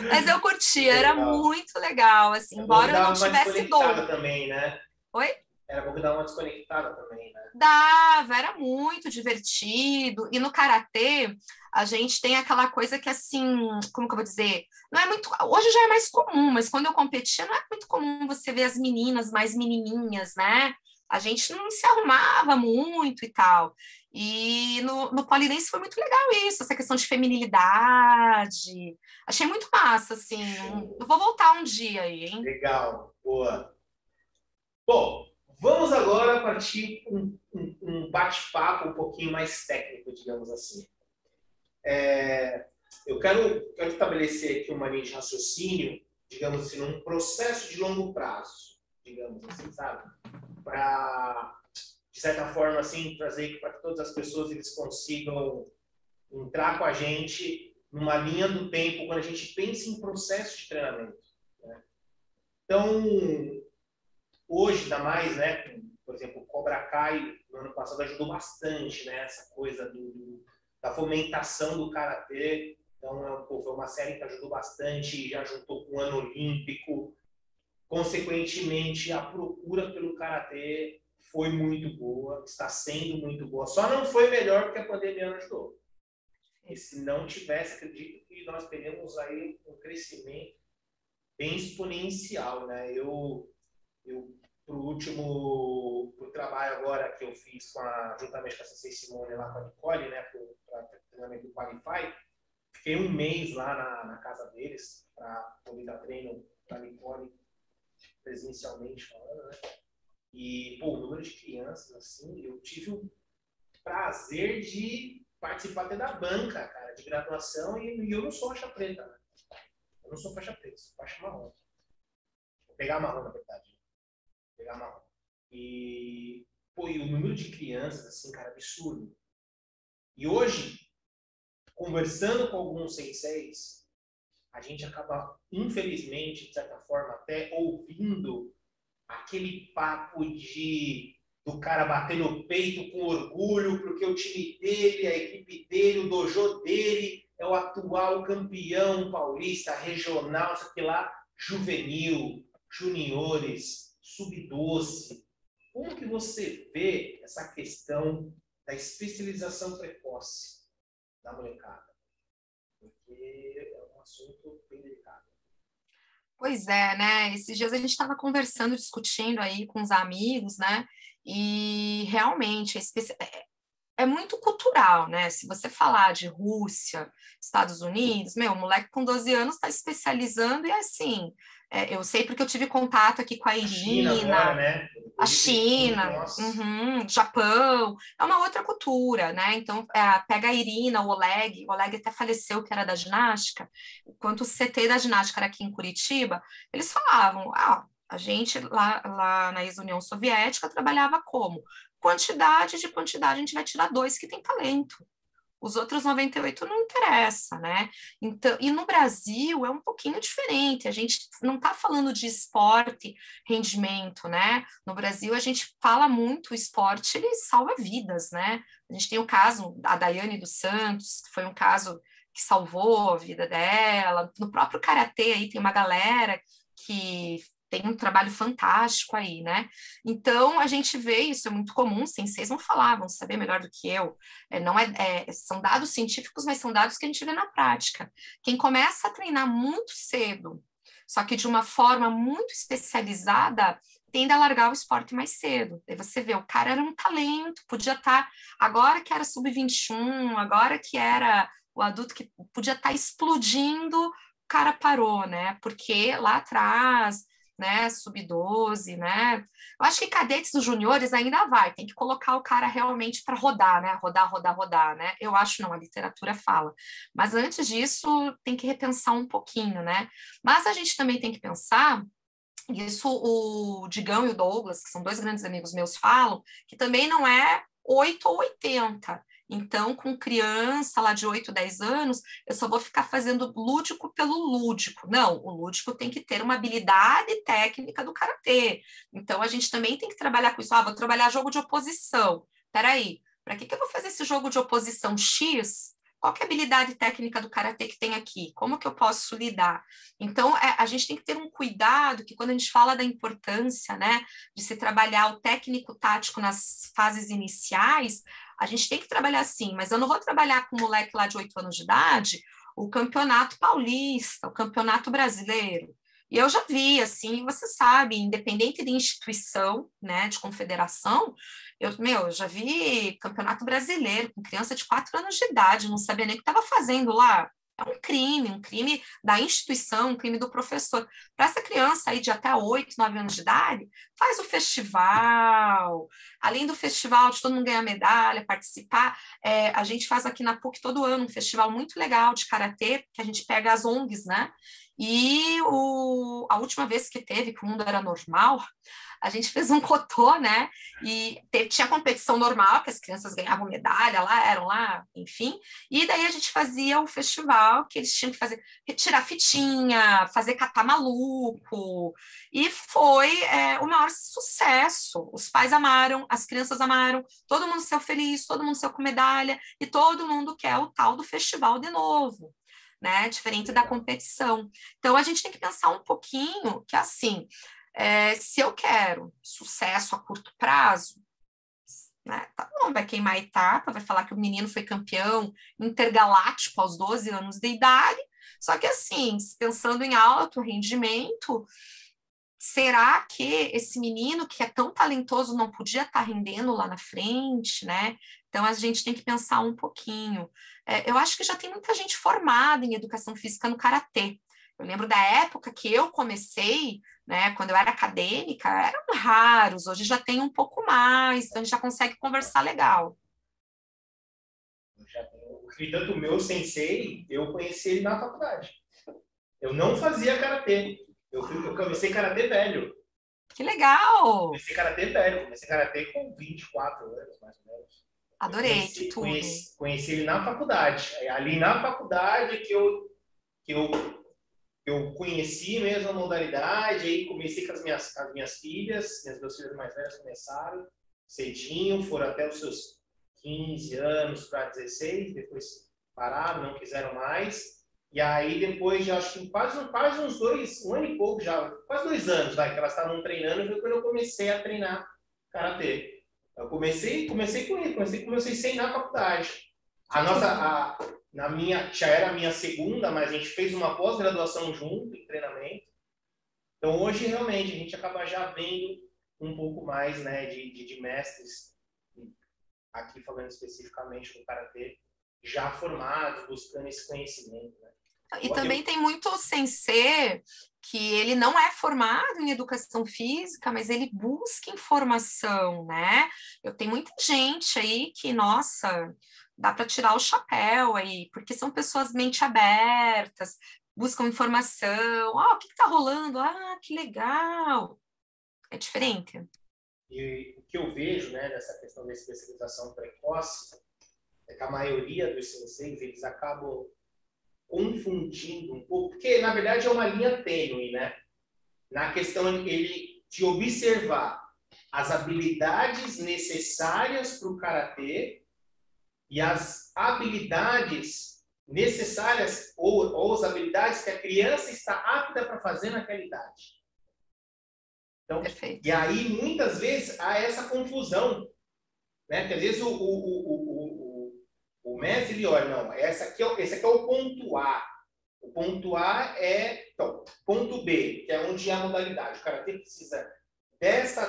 Mas eu curti, era muito legal, assim, embora eu não tivesse dor. Também, né? Oi? Era bom que dava uma desconectada também, né? Dava, era muito divertido. E no karatê, a gente tem aquela coisa que, assim, como que eu vou dizer? Não é muito. Hoje já é mais comum, mas quando eu competia, não é muito comum você ver as meninas mais menininhas, né? a gente não se arrumava muito e tal. E no polidense foi muito legal isso, essa questão de feminilidade. Achei muito massa, assim. Eu vou voltar um dia aí, hein? Legal, boa. Bom, vamos agora partir um bate-papo um pouquinho mais técnico, digamos assim. Eu quero estabelecer aqui uma linha de raciocínio, digamos assim, num processo de longo prazo, digamos assim, sabe? Para, de certa forma, assim, trazer para que todas as pessoas eles consigam entrar com a gente numa linha do tempo quando a gente pensa em processo de treinamento, né? Então, hoje, ainda mais, né? Por exemplo, o Cobra Kai, no ano passado, ajudou bastante, né? Essa coisa da fomentação do karatê. Então, foi uma série que ajudou bastante, já juntou com o ano olímpico. Consequentemente, a procura pelo karatê foi muito boa, está sendo muito boa. Só não foi melhor porque a pandemia não ajudou. E se não tivesse, acredito que nós teríamos aí um crescimento bem exponencial, né? Eu pro último trabalho agora que eu fiz juntamente com a Sensei Simone lá com a Nicole, né, para treinamento do Qualify, fiquei um mês lá na casa deles para poder dar treino para a Nicole presencialmente falando, né? E, pô, o número de crianças, assim, eu tive o prazer de participar até da banca, cara, de graduação, e eu não sou faixa preta, né? Eu não sou faixa preta, sou faixa marrom. Vou pegar marrom, na verdade. Vou pegar marrom. E, pô, e o número de crianças, assim, cara, absurdo. E hoje, conversando com alguns senseis, a gente acaba, infelizmente, de certa forma, até ouvindo aquele papo do cara bater no peito com orgulho, porque o time dele, a equipe dele, o dojo dele é o atual campeão paulista, regional, sei lá, juvenil, juniores, sub-12. Como que você vê essa questão da especialização precoce da molecada? Porque é um assunto bem delicado. Pois é, né? Esses dias a gente estava conversando, discutindo aí com os amigos, né? E realmente é muito cultural, né? Se você falar de Rússia, Estados Unidos, meu, o moleque com 12 anos está especializando e assim. Eu sei porque eu tive contato aqui com a Irina, a China, agora, né? A China, Japão, é uma outra cultura, né? Então, pega a Irina, o Oleg até faleceu, que era da ginástica, enquanto o CT da ginástica era aqui em Curitiba, eles falavam, a gente lá na ex-União Soviética trabalhava como? Quantidade, a gente vai tirar 2 que tem talento. Os outros 98 não interessa, né? Então, e no Brasil é um pouquinho diferente, a gente não está falando de esporte, rendimento, né? No Brasil a gente fala muito, o esporte ele salva vidas, né? A gente tem o caso da Daiane dos Santos, que foi um caso que salvou a vida dela, no próprio karatê aí tem uma galera que tem um trabalho fantástico aí, né? Então, a gente vê isso, é muito comum, sim, vocês vão falar, vão saber melhor do que eu. São dados científicos, mas são dados que a gente vê na prática. Quem começa a treinar muito cedo, só que de uma forma muito especializada, tende a largar o esporte mais cedo. Aí você vê, o cara era um talento, podia estar... Agora que era sub-21, agora que era o adulto que podia estar explodindo, o cara parou, né? Porque lá atrás... né, sub-12, né, eu acho que cadetes dos juniores ainda vai, tem que colocar o cara realmente para rodar, né, rodar, né, eu acho não, a literatura fala, mas antes disso tem que repensar um pouquinho, né, mas a gente também tem que pensar, e isso o Digão e o Douglas, que são 2 grandes amigos meus, falam, que também não é 8 ou 80, então, com criança lá de 8, 10 anos, eu só vou ficar fazendo lúdico pelo lúdico. Não, o lúdico tem que ter uma habilidade técnica do karatê. Então, a gente também tem que trabalhar com isso. Vou trabalhar jogo de oposição. Peraí, para que eu vou fazer esse jogo de oposição X? Qual que é a habilidade técnica do karatê que tem aqui? Como que eu posso lidar? Então, a gente tem que ter um cuidado que quando a gente fala da importância, né, de se trabalhar o técnico-tático nas fases iniciais, a gente tem que trabalhar sim, mas eu não vou trabalhar com um moleque lá de 8 anos de idade o campeonato paulista, o campeonato brasileiro. E eu já vi, assim, você sabe, independente de instituição, né, de confederação, eu já vi campeonato brasileiro com criança de 4 anos de idade, não sabia nem o que estava fazendo lá. É um crime da instituição, um crime do professor. Para essa criança aí de até 8, 9 anos de idade, faz o festival. Além do festival de todo mundo ganhar medalha, participar, a gente faz aqui na PUC todo ano um festival muito legal de karatê, que a gente pega as ONGs, né? E a última vez que teve, que o mundo era normal, a gente fez um cotô, né? E tinha competição normal, que as crianças ganhavam medalha lá, eram lá, enfim. E daí a gente fazia o festival, que eles tinham que fazer, retirar fitinha, fazer catar maluco. E foi o maior sucesso. Os pais amaram, as crianças amaram, todo mundo saiu feliz, todo mundo saiu com medalha, e todo mundo quer o tal do festival de novo. Né, diferente da competição. Então, a gente tem que pensar um pouquinho que, assim, se eu quero sucesso a curto prazo, né, tá bom, vai queimar a etapa, vai falar que o menino foi campeão intergaláctico aos 12 anos de idade, só que, assim, pensando em alto rendimento, será que esse menino que é tão talentoso não podia estar rendendo lá na frente, né? Então, a gente tem que pensar um pouquinho. Eu acho que já tem muita gente formada em educação física no karatê. Eu lembro da época que eu comecei, né, quando eu era acadêmica, eram raros, hoje já tem um pouco mais, então a gente já consegue conversar legal. Tanto o meu sensei, eu conheci ele na faculdade. Eu não fazia karatê, eu comecei karatê velho. Que legal! Comecei karatê velho, comecei karatê com 24 anos, mais ou menos. Adorei. Conheci ele na faculdade. Ali na faculdade que eu conheci mesmo a modalidade, aí comecei com as minhas filhas, meus filhos mais velhos começaram cedinho, foram até os seus 15 anos para 16, depois pararam, não quiseram mais. E aí depois, já acho que quase uns 1 ano e pouco, já quase 2 anos, vai, que elas estavam treinando, foi quando eu comecei a treinar karatê. Eu comecei com ele, comecei com meu sensei na faculdade. Já era a minha segunda, mas a gente fez uma pós-graduação junto, em treinamento. Então, hoje, realmente, a gente acaba já vendo um pouco mais, né, de mestres, aqui falando especificamente do karatê, já formados, buscando esse conhecimento, né? E também tem muito sensei que ele não é formado em educação física, mas ele busca informação, né? Eu tenho muita gente aí que, nossa, dá para tirar o chapéu aí, porque são pessoas mente abertas, buscam informação. Ah, o que está rolando? Ah, que legal! É diferente. E o que eu vejo, né, dessa questão da especialização precoce, é que a maioria dos senseis, eles acabam confundindo um pouco, porque na verdade é uma linha tênue, né? Na questão de observar as habilidades necessárias para o karatê e as habilidades necessárias ou as habilidades que a criança está apta para fazer naquela idade. Então, perfeito. E aí muitas vezes há essa confusão, né? Que às vezes o mestre, ele olha, não, esse aqui é o ponto A. O ponto A é, então, ponto B, que é onde é a modalidade. O karatê precisa dessa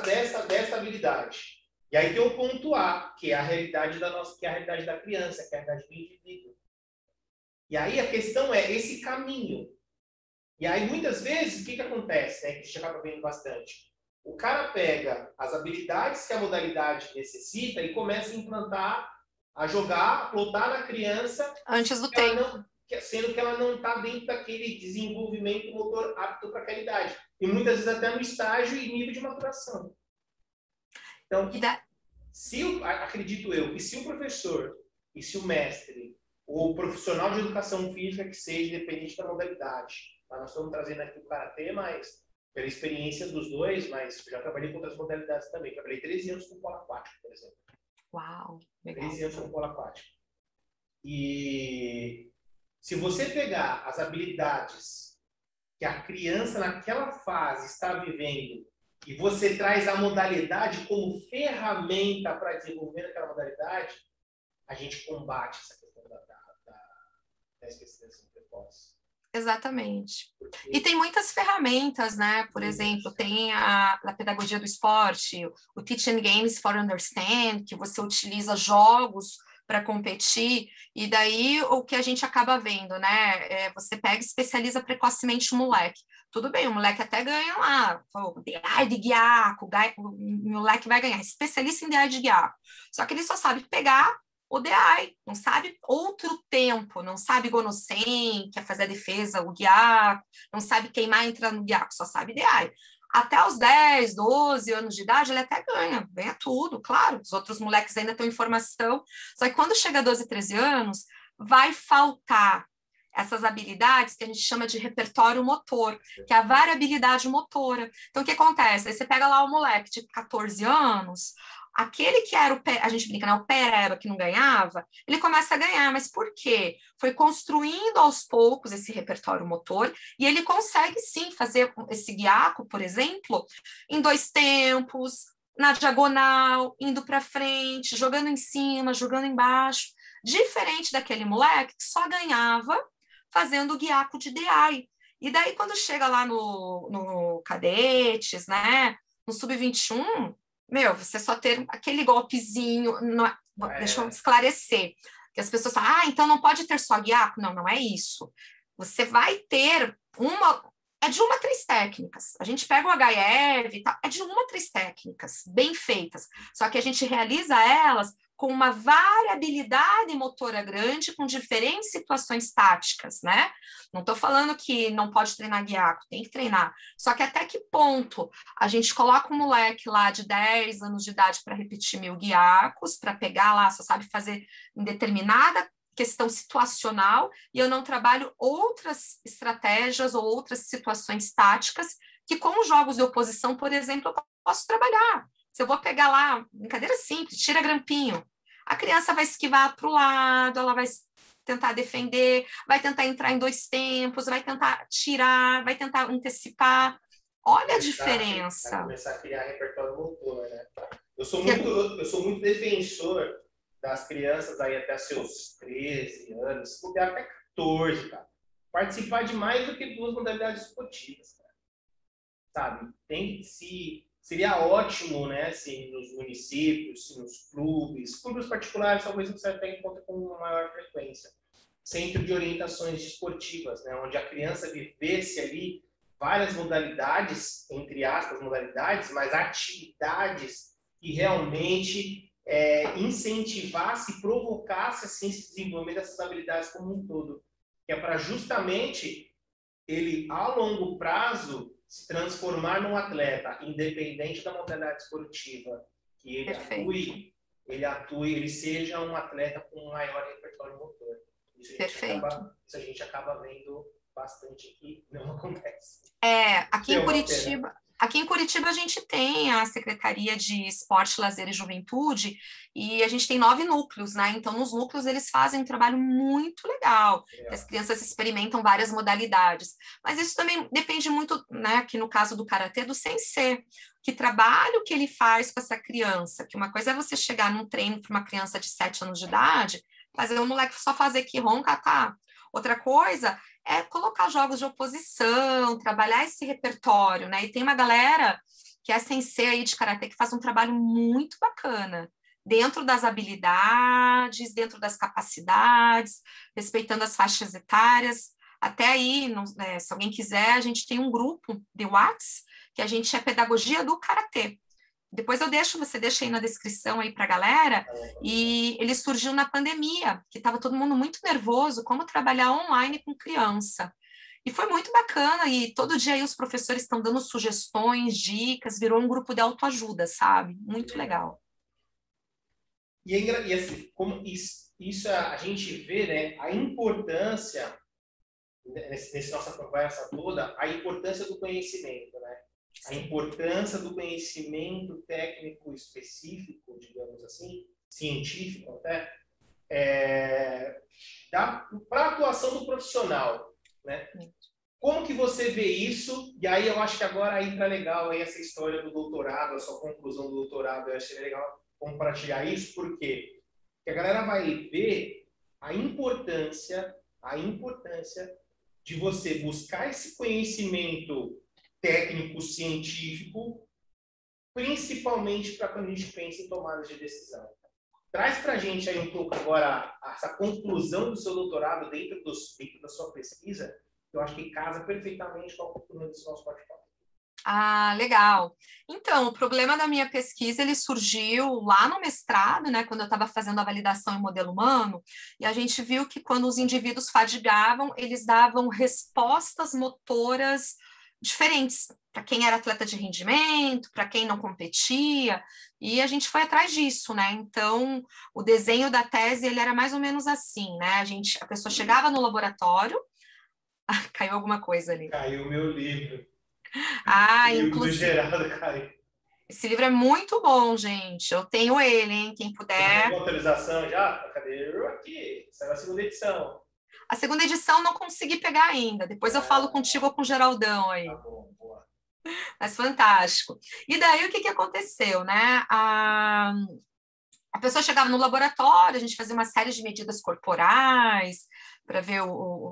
habilidade. E aí tem o ponto A, que é a realidade que é a realidade da criança, que é a realidade do indivíduo. E aí a questão é esse caminho. E aí muitas vezes, o que acontece, né, que a gente acaba vendo bastante? O cara pega as habilidades que a modalidade necessita e começa a implantar, a jogar, a plotar na criança antes do tempo, sendo que ela não está dentro daquele desenvolvimento motor apto para aquela idade. E muitas vezes até no estágio e nível de maturação. Então, acredito eu que se o professor e se o mestre, ou o profissional de educação física que seja, dependente da modalidade, tá? Nós estamos trazendo aqui o karatê, mas pela experiência dos dois, mas já trabalhei com outras modalidades também. Trabalhei 13 anos com polo aquático, por exemplo. Uau, legal. 13 anos com polo aquático. E se você pegar as habilidades que a criança naquela fase está vivendo e você traz a modalidade como ferramenta para desenvolver aquela modalidade, a gente combate essa questão da especialização precoce. Exatamente. E tem muitas ferramentas, né? Por exemplo, tem a pedagogia do esporte, o Teaching Games for Understand, que você utiliza jogos para competir, e daí o que a gente acaba vendo, né? É, você pega e especializa precocemente o moleque. Tudo bem, o moleque até ganha lá, de guiaco, o moleque vai ganhar, especialista em DI de guiaco. Só que ele só sabe pegar o DI, não sabe outro tempo, não sabe gonosen, que é fazer a defesa, o guiaco, não sabe queimar, entrar no guiaco, só sabe DI. Até os 10, 12 anos de idade, ele até ganha tudo, claro, os outros moleques ainda têm informação, só que quando chega a 12, 13 anos, vai faltar essas habilidades que a gente chama de repertório motor, que é a variabilidade motora. Então, o que acontece? Aí você pega lá o moleque de 14 anos, aquele que era a gente brinca, né? O pereba que não ganhava, ele começa a ganhar, mas por quê? Foi construindo aos poucos esse repertório motor e ele consegue sim fazer esse guiaco, por exemplo, em dois tempos, na diagonal, indo para frente, jogando em cima, jogando embaixo, diferente daquele moleque que só ganhava fazendo o guiaco de DI. E daí quando chega lá no cadetes, né? No sub-21, meu, você só ter aquele golpezinho, não é... Deixa eu esclarecer, que as pessoas falam, ah, então não pode ter só guiaco, não é isso, você vai ter de uma a três técnicas, a gente pega o HF e tal, é de 1 a 3 técnicas, bem feitas, só que a gente realiza elas com uma variabilidade motora grande, com diferentes situações táticas, né? Não estou falando que não pode treinar guiaco, tem que treinar. Só que até que ponto a gente coloca um moleque lá de 10 anos de idade para repetir 1000 guiacos, para pegar lá, só sabe fazer em determinada questão situacional, e eu não trabalho outras estratégias ou outras situações táticas que com os jogos de oposição, por exemplo, eu posso trabalhar. Se eu vou pegar lá, brincadeira simples, tira grampinho. A criança vai esquivar para o lado, ela vai tentar defender, vai tentar entrar em dois tempos, vai tentar tirar, vai tentar antecipar. Olha a diferença. Vai começar a criar repertório motor, né? Eu sou muito defensor das crianças aí até seus 13 anos, até 14, cara. Participar de mais do que 2 modalidades esportivas, cara. Sabe? Tem que se... Seria ótimo, né, se nos municípios, se nos clubes particulares, talvez não seja até em conta com uma maior frequência. Centro de orientações esportivas, né, onde a criança vivesse ali várias modalidades, entre aspas, modalidades, mas atividades que realmente incentivasse, provocasse, assim, esse desenvolvimento dessas habilidades como um todo. Que é para justamente ele, a longo prazo, se transformar num atleta, independente da modalidade esportiva, que ele atue, ele seja um atleta com maior repertório motor. Isso a gente acaba vendo bastante aqui, não acontece. Aqui em Curitiba a gente tem a Secretaria de Esporte, Lazer e Juventude e a gente tem 9 núcleos, né? Então, nos núcleos eles fazem um trabalho muito legal. As crianças experimentam várias modalidades. Mas isso também depende muito, né? Aqui no caso do Karatê, do Sensei. Que trabalho que ele faz com essa criança? Que uma coisa é você chegar num treino para uma criança de 7 anos de idade, fazer um moleque só fazer que ronca, tá? Outra coisa é colocar jogos de oposição, trabalhar esse repertório, né? E tem uma galera que é sensei aí de karatê que faz um trabalho muito bacana, dentro das habilidades, dentro das capacidades, respeitando as faixas etárias. Até aí, se alguém quiser, a gente tem um grupo de WhatsApp que a gente é pedagogia do karatê. Depois você deixa aí na descrição aí pra galera, e ele surgiu na pandemia, que estava todo mundo muito nervoso, como trabalhar online com criança. E foi muito bacana, e todo dia aí os professores estão dando sugestões, dicas, virou um grupo de autoajuda, sabe? Muito legal. E assim, como isso a gente vê, né, a importância, nessa nossa conversa toda, a importância do conhecimento, né? A importância do conhecimento técnico específico, digamos assim, científico até, para a atuação do profissional, né? Como que você vê isso? E aí eu acho que agora entra legal aí essa história do doutorado, a sua conclusão do doutorado, eu achei legal compartilhar isso, porque a galera vai ver a importância de você buscar esse conhecimento técnico, científico, principalmente para quando a gente pensa em tomadas de decisão. Traz para a gente aí um pouco agora essa conclusão do seu doutorado dentro da sua pesquisa, que eu acho que casa perfeitamente com a conclusão desse nosso bate-papo. Ah, legal. Então, o problema da minha pesquisa, ele surgiu lá no mestrado, né, quando eu estava fazendo a validação em modelo humano, e a gente viu que quando os indivíduos fadigavam, eles davam respostas motoras diferentes, para quem era atleta de rendimento, para quem não competia, e a gente foi atrás disso, né? Então, o desenho da tese, ele era mais ou menos assim, né? A pessoa chegava no laboratório... Ah, caiu alguma coisa ali. Caiu o meu livro. Ah, inclusive. Gerardo caiu. Esse livro é muito bom, gente. Eu tenho ele, hein? Quem puder. Tem autorização já? Cadê? Eu aqui. Essa é a segunda edição. A segunda edição não consegui pegar ainda. Depois eu falo contigo ou com o Geraldão aí. Tá bom, boa. Mas fantástico. E daí o que aconteceu, né? A pessoa chegava no laboratório, a gente fazia uma série de medidas corporais para ver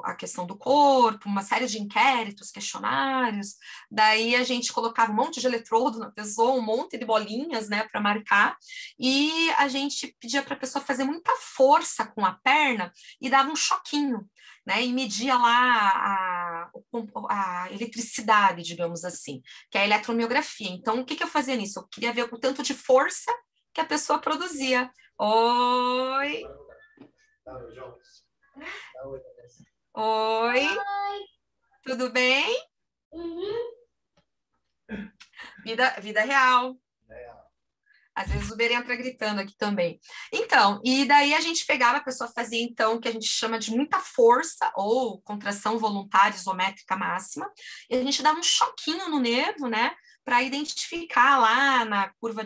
a questão do corpo, uma série de inquéritos, questionários. Daí a gente colocava um monte de eletrodo na pessoa, um monte de bolinhas, né, para marcar. E a gente pedia para a pessoa fazer muita força com a perna e dava um choquinho, né, e media lá a eletricidade, digamos assim, que é a eletromiografia. Então, o que eu fazia nisso? Eu queria ver o tanto de força que a pessoa produzia. Oi! Oi, tudo bem? Uhum. Vida real. Às vezes o Uber entra gritando aqui também. Então, e daí a gente pegava, a pessoa fazia então o que a gente chama de muita força ou contração voluntária isométrica máxima, e a gente dava um choquinho no nervo, né, para identificar lá na curva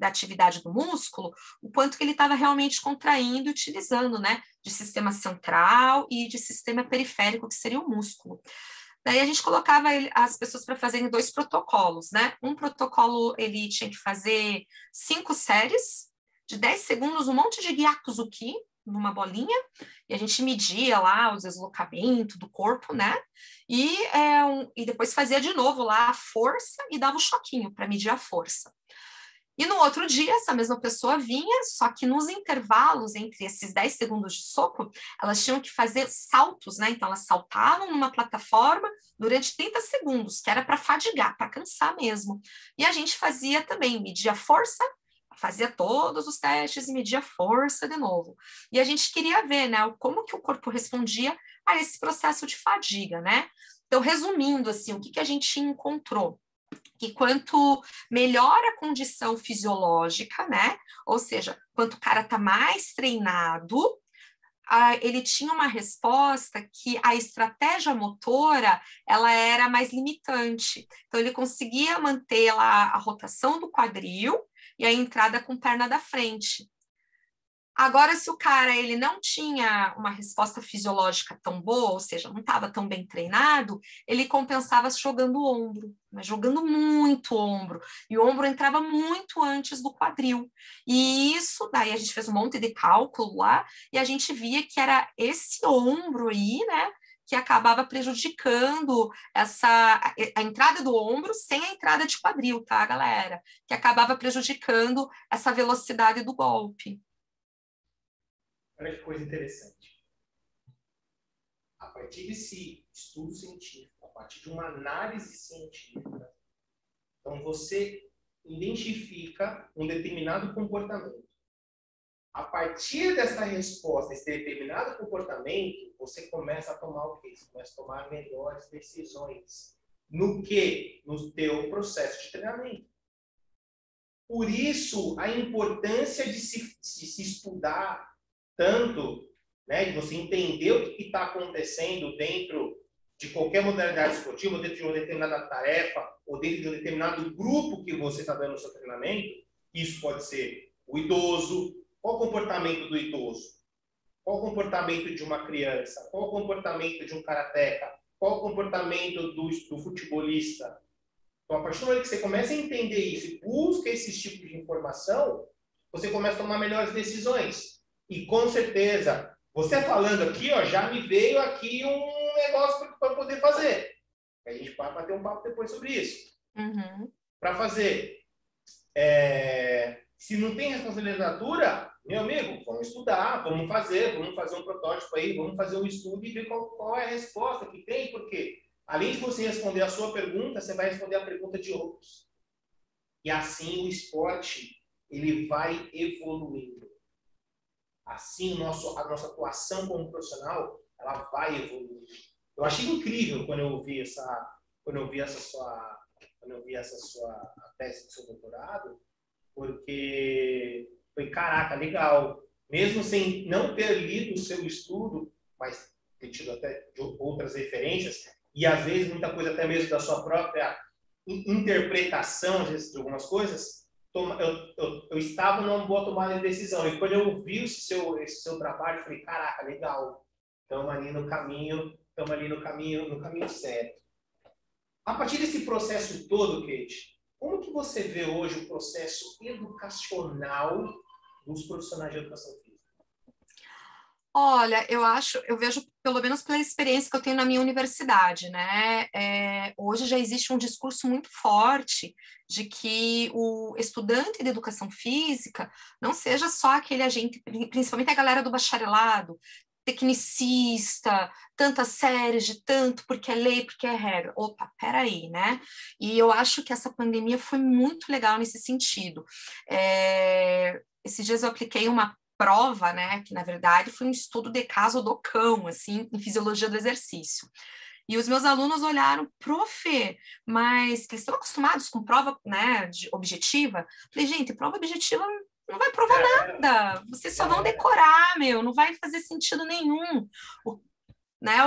da atividade do músculo o quanto que ele estava realmente contraindo e utilizando, né, de sistema central e de sistema periférico, que seria o músculo. Daí a gente colocava as pessoas para fazerem 2 protocolos, né? Um protocolo ele tinha que fazer 5 séries de 10 segundos, um monte de gyakuzuki numa bolinha, e a gente media lá o deslocamento do corpo, né? E depois fazia de novo lá a força e dava um choquinho para medir a força. E no outro dia, essa mesma pessoa vinha, só que nos intervalos entre esses 10 segundos de soco, elas tinham que fazer saltos, né? Então, elas saltavam numa plataforma durante 30 segundos, que era para fadigar, para cansar mesmo. E a gente fazia também, media a força, fazia todos os testes e media a força de novo. E a gente queria ver, né, como que o corpo respondia a esse processo de fadiga, né? Então, resumindo, assim, o que a gente encontrou? Que quanto melhor a condição fisiológica, né? Ou seja, quanto o cara tá mais treinado, ele tinha uma resposta que a estratégia motora, ela era mais limitante. Então, ele conseguia manter lá a rotação do quadril e a entrada com perna da frente. Agora, se o cara ele não tinha uma resposta fisiológica tão boa, ou seja, não estava tão bem treinado, ele compensava jogando o ombro, mas jogando muito o ombro. E o ombro entrava muito antes do quadril. E isso, daí a gente fez um monte de cálculo lá, e a gente via que era esse ombro aí, né, que acabava prejudicando a entrada do ombro sem a entrada de quadril, tá, galera? Que acabava prejudicando essa velocidade do golpe. Olha que coisa interessante. A partir desse estudo científico, a partir de uma análise científica, então você identifica um determinado comportamento. A partir dessa resposta, desse determinado comportamento, você começa a tomar o quê? Você começa a tomar melhores decisões. No quê? No teu processo de treinamento. Por isso, a importância de se estudar tanto, né, de você entender o que está acontecendo dentro de qualquer modalidade esportiva, ou dentro de uma determinada tarefa, ou dentro de um determinado grupo que você está dando no seu treinamento. Isso pode ser o idoso. Qual o comportamento do idoso? Qual o comportamento de uma criança? Qual o comportamento de um karateca? Qual o comportamento do futebolista? Então, a partir do momento que você começa a entender isso e busca esses tipos de informação, você começa a tomar melhores decisões. E com certeza, você falando aqui, ó, já me veio aqui um negócio para poder fazer. A gente vai bater um papo depois sobre isso. Uhum. Para fazer. Se não tem responsabilidade da natura, meu amigo, vamos estudar, vamos fazer um protótipo aí, vamos fazer um estudo e ver qual é a resposta que tem, porque além de você responder a sua pergunta, você vai responder a pergunta de outros. E assim o esporte, ele vai evoluindo. Assim a nossa atuação como profissional, ela vai evoluindo. Eu achei incrível quando eu vi essa sua tese do seu doutorado, porque foi, caraca, legal. Mesmo sem não ter lido o seu estudo, mas ter tido até outras referências, e às vezes muita coisa até mesmo da sua própria interpretação de algumas coisas, eu estava numa boa tomada de decisão. E quando eu vi esse seu trabalho, eu falei, caraca, legal. Estamos ali no caminho certo. A partir desse processo todo, Kate, como que você vê hoje o processo educacional dos profissionais de educação física? Olha, eu vejo, pelo menos pela experiência que eu tenho na minha universidade, né? Hoje já existe um discurso muito forte de que o estudante de educação física não seja só aquele agente, principalmente a galera do bacharelado, tecnicista, tantas séries de tanto, porque é lei, porque é regra. Opa, peraí, né? E eu acho que essa pandemia foi muito legal nesse sentido. Esses dias eu apliquei uma prova, né, que na verdade foi um estudo de caso do cão, assim, em fisiologia do exercício. E os meus alunos olharam, profe, mas eles estão acostumados com prova, né, de objetiva? Falei, gente, prova objetiva não vai provar nada, vocês só vão decorar, meu, não vai fazer sentido nenhum. O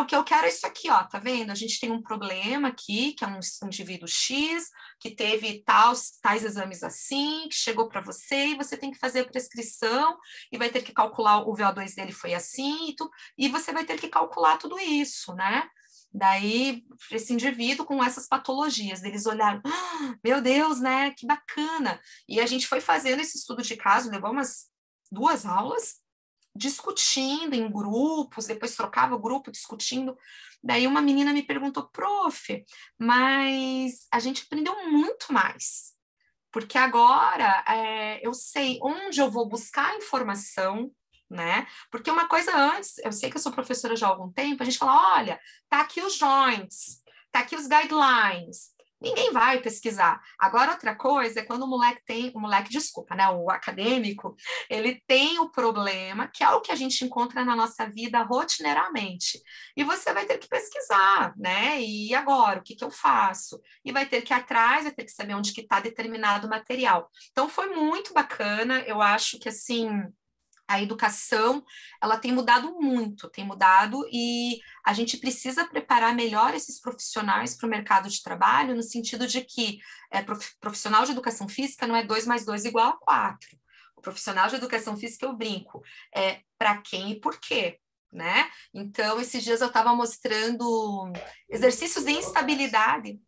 que eu quero é isso aqui, ó, tá vendo? A gente tem um problema aqui, que é um indivíduo X, que teve tais exames assim, que chegou para você, e você tem que fazer a prescrição, e vai ter que calcular, o VO2 dele foi assim, e você vai ter que calcular tudo isso, né? Daí, esse indivíduo com essas patologias, eles olharam, ah, meu Deus, né, que bacana. E a gente foi fazendo esse estudo de caso, levou umas 2 aulas, discutindo em grupos, depois trocava o grupo, discutindo. Daí uma menina me perguntou, prof, mas a gente aprendeu muito mais, porque agora eu sei onde eu vou buscar a informação, né? Porque uma coisa antes, eu sei que eu sou professora já há algum tempo, a gente fala, olha, tá aqui os joints, tá aqui os guidelines, ninguém vai pesquisar. Agora outra coisa é quando o acadêmico, ele tem o problema, que é o que a gente encontra na nossa vida rotineiramente, e você vai ter que pesquisar, né? E agora, o que eu faço? E vai ter que ir atrás, vai ter que saber onde que está determinado material. Então foi muito bacana, eu acho que assim... A educação, ela tem mudado muito, e a gente precisa preparar melhor esses profissionais para o mercado de trabalho, no sentido de que profissional de educação física não é 2 mais 2 igual a 4. O profissional de educação física, eu brinco, é para quem e por quê, né? Então, esses dias eu estava mostrando exercícios de instabilidade,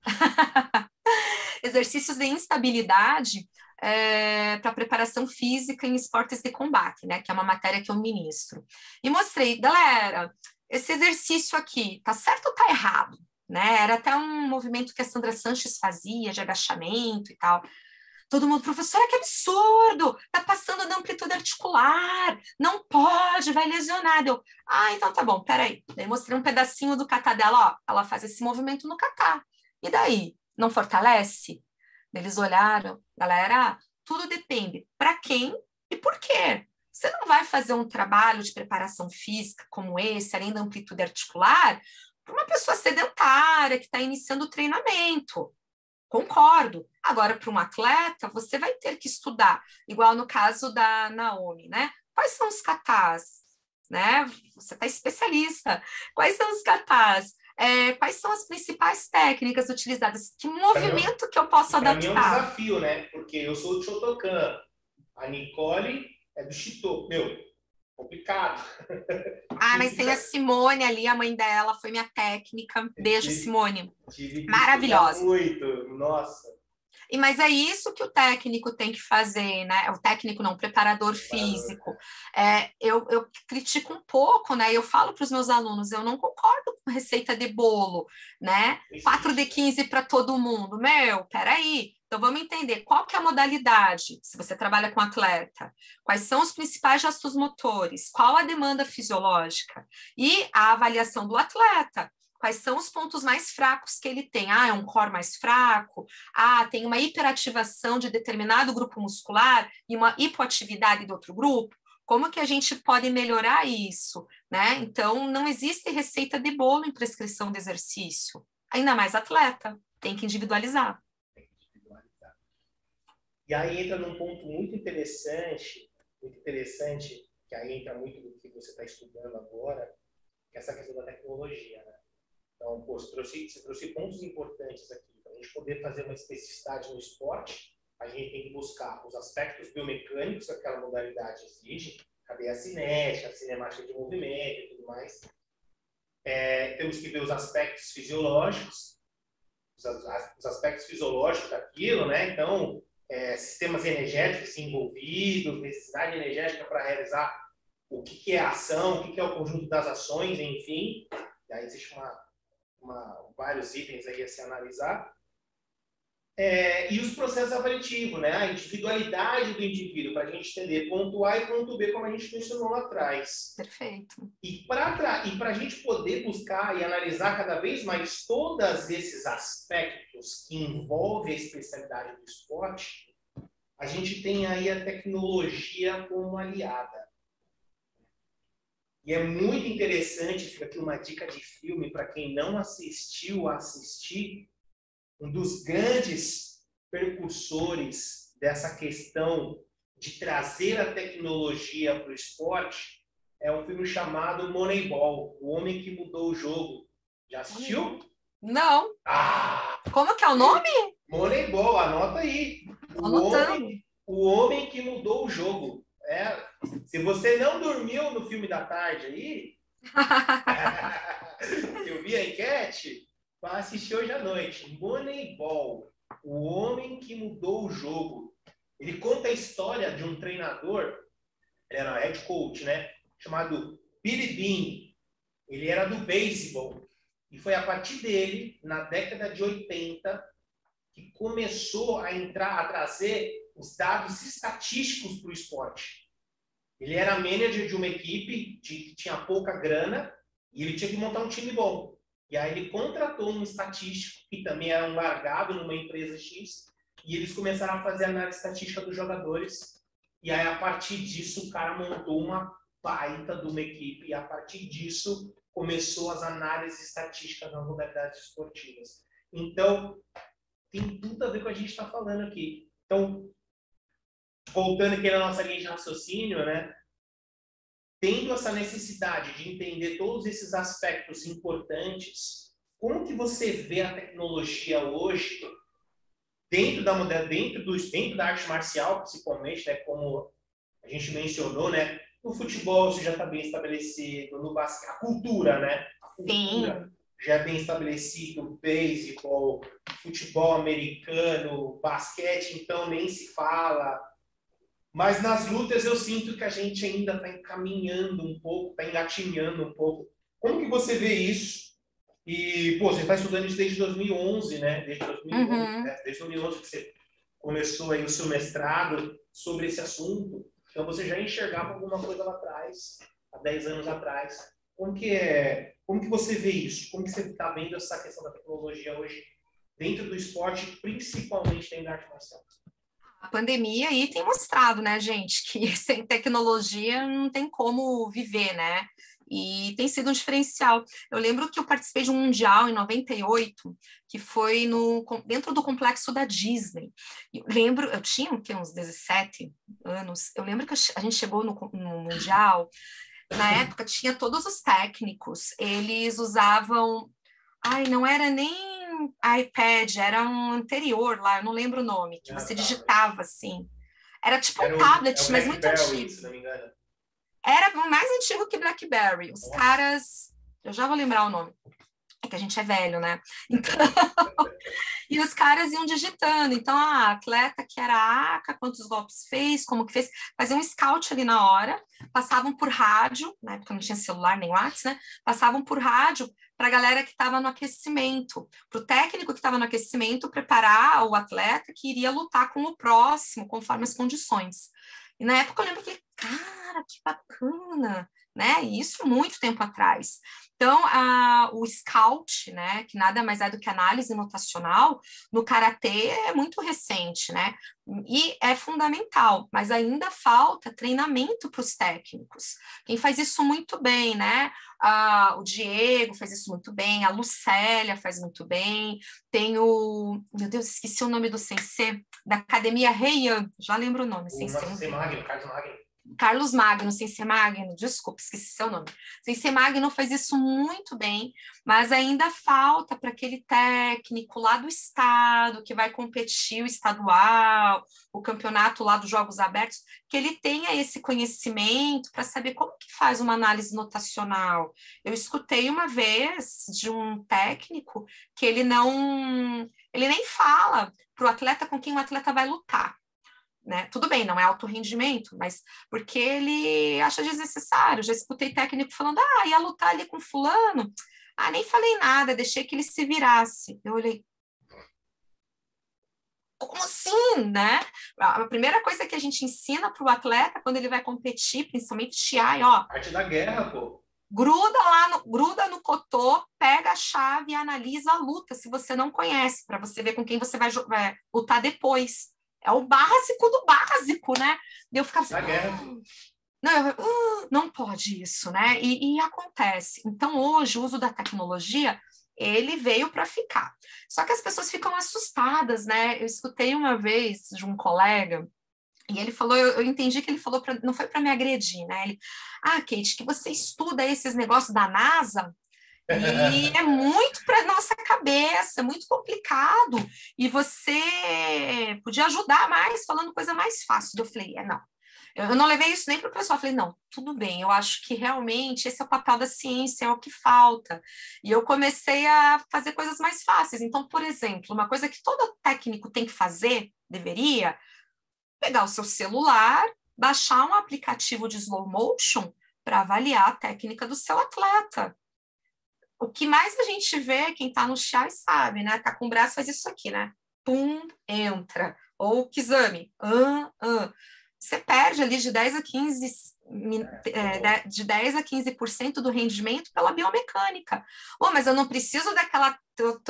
para preparação física em esportes de combate, né? Que é uma matéria que eu ministro. E mostrei, galera, esse exercício aqui, tá certo ou tá errado? Né? Era até um movimento que a Sandra Sanches fazia, de agachamento e tal. Todo mundo, professora, que absurdo! Tá passando da amplitude articular, não pode, vai lesionar. Eu, então tá bom, peraí. Daí mostrei um pedacinho do kata dela, ó, ela faz esse movimento no kata. E daí? Não fortalece? Eles olharam, galera, tudo depende para quem e por quê. Você não vai fazer um trabalho de preparação física como esse, além da amplitude articular, para uma pessoa sedentária que está iniciando o treinamento. Concordo. Agora, para um atleta, você vai ter que estudar, igual no caso da Naomi, né? Quais são os katas? Né? Você está especialista. Quais são os katas? Quais são as principais técnicas utilizadas? Que movimento que eu posso adaptar? Para mim é um desafio, né? Porque eu sou do Shotokan, a Nicole é do Shito. Meu, complicado. Mas tem a Simone ali, a mãe dela, foi minha técnica. Beijo, Simone. Maravilhosa. Muito, nossa. Mas é isso que o técnico tem que fazer, né? O técnico não, o preparador físico. Eu critico um pouco, né? Eu falo para os meus alunos, eu não concordo com receita de bolo, né? 4 de 15 para todo mundo. Meu, peraí. Então, vamos entender qual que é a modalidade, se você trabalha com atleta, quais são os principais gestos motores, qual a demanda fisiológica e a avaliação do atleta. Quais são os pontos mais fracos que ele tem? Ah, é um core mais fraco? Ah, tem uma hiperativação de determinado grupo muscular e uma hipoatividade de outro grupo? Como que a gente pode melhorar isso, né? Então, não existe receita de bolo em prescrição de exercício. Ainda mais atleta, tem que individualizar. E aí entra num ponto muito interessante, que aí entra muito do que você está estudando agora, que é essa questão da tecnologia, né? Então, pô, você trouxe pontos importantes aqui. Para a gente poder fazer uma especificidade no esporte, a gente tem que buscar os aspectos biomecânicos que aquela modalidade exige, cadê a cinética, a cinemática de movimento e tudo mais. É, temos que ver os aspectos fisiológicos, os aspectos fisiológicos daquilo, né? Então, sistemas energéticos envolvidos, necessidade energética para realizar o que é a ação, o que é o conjunto das ações, enfim. E aí existe vários itens aí a se analisar. E os processos avaliativos, né? A individualidade do indivíduo, para a gente entender ponto A e ponto B, como a gente mencionou lá atrás. Perfeito. E para a gente poder buscar e analisar cada vez mais todos esses aspectos que envolvem a especialidade do esporte, a gente tem aí a tecnologia como aliada. E é muito interessante, fica aqui uma dica de filme para quem não assistiu a assistir, um dos grandes percursores dessa questão de trazer a tecnologia para o esporte é um filme chamado Moneyball, O Homem que Mudou o Jogo. Já assistiu? Não. Ah, como que é o nome? Moneyball, anota aí. O homem que mudou o jogo. É, se você não dormiu no filme da tarde aí, eu vi a enquete, vai assistir hoje à noite. Moneyball, o homem que mudou o jogo. Ele conta a história de um treinador, ele era head coach, né? Chamado Billy Bean. Ele era do beisebol. E foi a partir dele, na década de 80, que começou a trazer os dados estatísticos para o esporte. Ele era manager de uma equipe que tinha pouca grana e ele tinha que montar um time bom. E aí ele contratou um estatístico que também era um largado numa empresa X e eles começaram a fazer a análise estatística dos jogadores. E aí, a partir disso, o cara montou uma baita de uma equipe e, a partir disso, começou as análises estatísticas nas modalidades esportivas. Então, tem tudo a ver com o que a gente está falando aqui. Então, voltando aqui na nossa linha de raciocínio, né? Tendo essa necessidade de entender todos esses aspectos importantes, como que você vê a tecnologia hoje dentro da arte marcial, principalmente, né? Como a gente mencionou, né? No futebol isso já está bem estabelecido, no basquete, a cultura, né? A cultura. Sim. Já é bem estabelecido, beisebol, futebol americano, basquete, então nem se fala. Mas nas lutas eu sinto que a gente ainda está encaminhando um pouco, está engatinhando um pouco. Como que você vê isso? E, pô, você está estudando isso desde 2011, né? Desde 2011, uhum. Né? Desde 2011 que você começou aí o seu mestrado sobre esse assunto. Então você já enxergava alguma coisa lá atrás, há 10 anos atrás. Como que você vê isso? Como que você está vendo essa questão da tecnologia hoje dentro do esporte, principalmente dentro da arte marcial? A pandemia aí tem mostrado, né, gente, que sem tecnologia não tem como viver, né? E tem sido um diferencial. Eu lembro que eu participei de um mundial em 98, que foi dentro do complexo da Disney. Eu lembro, eu tinha uns 17 anos, eu lembro que a gente chegou no mundial. Na época, tinha todos os técnicos, eles usavam... Ai, não era nem iPad, era um anterior lá, eu não lembro o nome, que você digitava, assim. Era tipo um tablet, mas muito antigo. Se não me engano. Era mais antigo que BlackBerry. Os caras... Eu já vou lembrar o nome. É que a gente é velho, né? Então, e os caras iam digitando. Então, a atleta que era a ACA, quantos golpes fez, como que fez. Fazia um scout ali na hora, passavam por rádio, na época não tinha celular nem WhatsApp, né? Passavam por rádio para a galera que estava no aquecimento, para o técnico que estava no aquecimento preparar o atleta que iria lutar com o próximo, conforme as condições. E na época eu lembro que eu falei, cara, que bacana, né? E isso muito tempo atrás. Então, o scout, né, que nada mais é do que análise notacional, no karatê é muito recente, né? E é fundamental, mas ainda falta treinamento para os técnicos. Quem faz isso muito bem, né? O Diego faz isso muito bem, a Lucélia faz muito bem, tem o... Meu Deus, esqueci o nome do sensei, da Academia Reian, já lembro o nome, sensei Magno, Carlos Magno. Carlos Magno, Sensei Magno, desculpa, esqueci seu nome. Sensei Magno faz isso muito bem, mas ainda falta para aquele técnico lá do estado, que vai competir o estadual, o campeonato lá dos Jogos Abertos, que ele tenha esse conhecimento para saber como que faz uma análise notacional. Eu escutei uma vez de um técnico que ele nem fala para o atleta com quem o atleta vai lutar. Né? Tudo bem, não é alto rendimento, mas porque ele acha desnecessário. Já escutei técnico falando, ia lutar ali com fulano. Nem falei nada, deixei que ele se virasse. Eu olhei, como assim, né? A primeira coisa que a gente ensina para o atleta quando ele vai competir, principalmente Shiai, ó. Arte da guerra, pô. Gruda no cotô, pega a chave e analisa a luta, se você não conhece, para você ver com quem você vai lutar depois. É o básico do básico, né? E eu ficava assim... não pode isso, né? E acontece. Então, hoje, o uso da tecnologia, ele veio para ficar. Só que as pessoas ficam assustadas, né? Eu escutei uma vez de um colega, e ele falou... Eu entendi que ele falou... não foi para me agredir, né? Ele... Kate, que você estuda esses negócios da NASA... E é muito para nossa cabeça, é muito complicado. E você podia ajudar mais falando coisa mais fácil. Eu falei, não. Eu não levei isso nem para o pessoal. Eu falei, não, tudo bem. Eu acho que realmente esse é o papel da ciência, é o que falta. E eu comecei a fazer coisas mais fáceis. Então, por exemplo, uma coisa que todo técnico tem que fazer, deveria, pegar o seu celular, baixar um aplicativo de slow motion para avaliar a técnica do seu atleta. O que mais a gente vê, quem tá no chá sabe, né? Tá com o braço, faz isso aqui, né? Pum, entra. Ou que exame. Você perde ali de 10 a 15%, de 10 a 15% do rendimento pela biomecânica. Mas eu não preciso daquela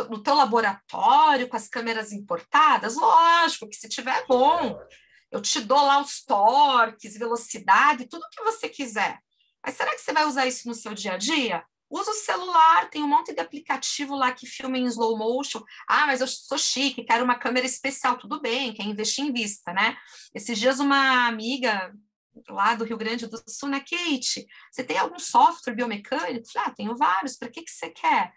do teu laboratório com as câmeras importadas? Lógico que se tiver é bom. Eu te dou lá os torques, velocidade, tudo o que você quiser. Mas será que você vai usar isso no seu dia a dia? Usa o celular, tem um monte de aplicativo lá que filma em slow motion. Mas eu sou chique, quero uma câmera especial. Tudo bem, quer investir em vista, né? Esses dias uma amiga lá do Rio Grande do Sul, né? Kate, você tem algum software biomecânico? Tenho vários, para que você quer?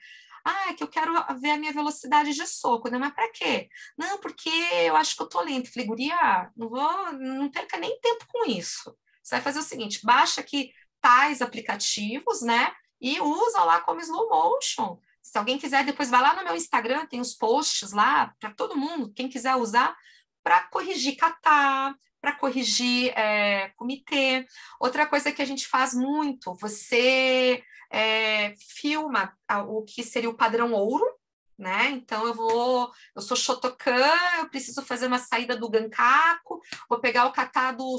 É que eu quero ver a minha velocidade de soco, né? Mas para quê? Não, porque eu acho que eu tô lenta. Falei, guria, não perca nem tempo com isso. Você vai fazer o seguinte, baixa aqui tais aplicativos, né? E usa lá como slow motion. Se alguém quiser, depois vai lá no meu Instagram, tem os posts lá para todo mundo, quem quiser usar, para corrigir kata, para corrigir comitê. Outra coisa que a gente faz muito, você filma o que seria o padrão ouro, né? Então eu sou Shotokan, eu preciso fazer uma saída do Gankaku, vou pegar o kata do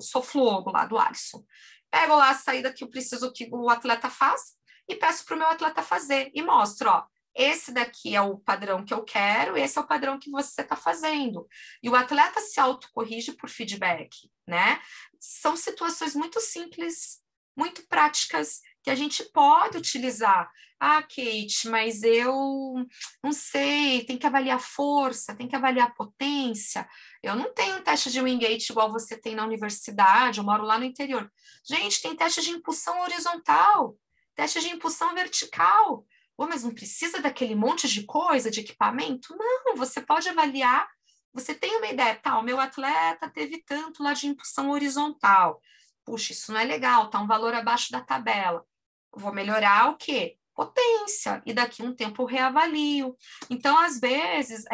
Soflogo lá, do Alisson. Pego lá a saída que eu preciso que o atleta faça e peço para o meu atleta fazer e mostro, esse daqui é o padrão que eu quero, esse é o padrão que você está fazendo. E o atleta se autocorrige por feedback, né? São situações muito simples, muito práticas, que a gente pode utilizar. Kate, mas eu não sei, tem que avaliar força, tem que avaliar potência. Eu não tenho um teste de Wingate igual você tem na universidade, eu moro lá no interior. Gente, tem teste de impulsão horizontal, teste de impulsão vertical. Mas não precisa daquele monte de coisa, de equipamento? Não, você pode avaliar, você tem uma ideia, o meu atleta teve tanto lá de impulsão horizontal. Puxa, isso não é legal, tá um valor abaixo da tabela. Vou melhorar o quê? potência, e daqui um tempo eu reavalio. Então, às vezes,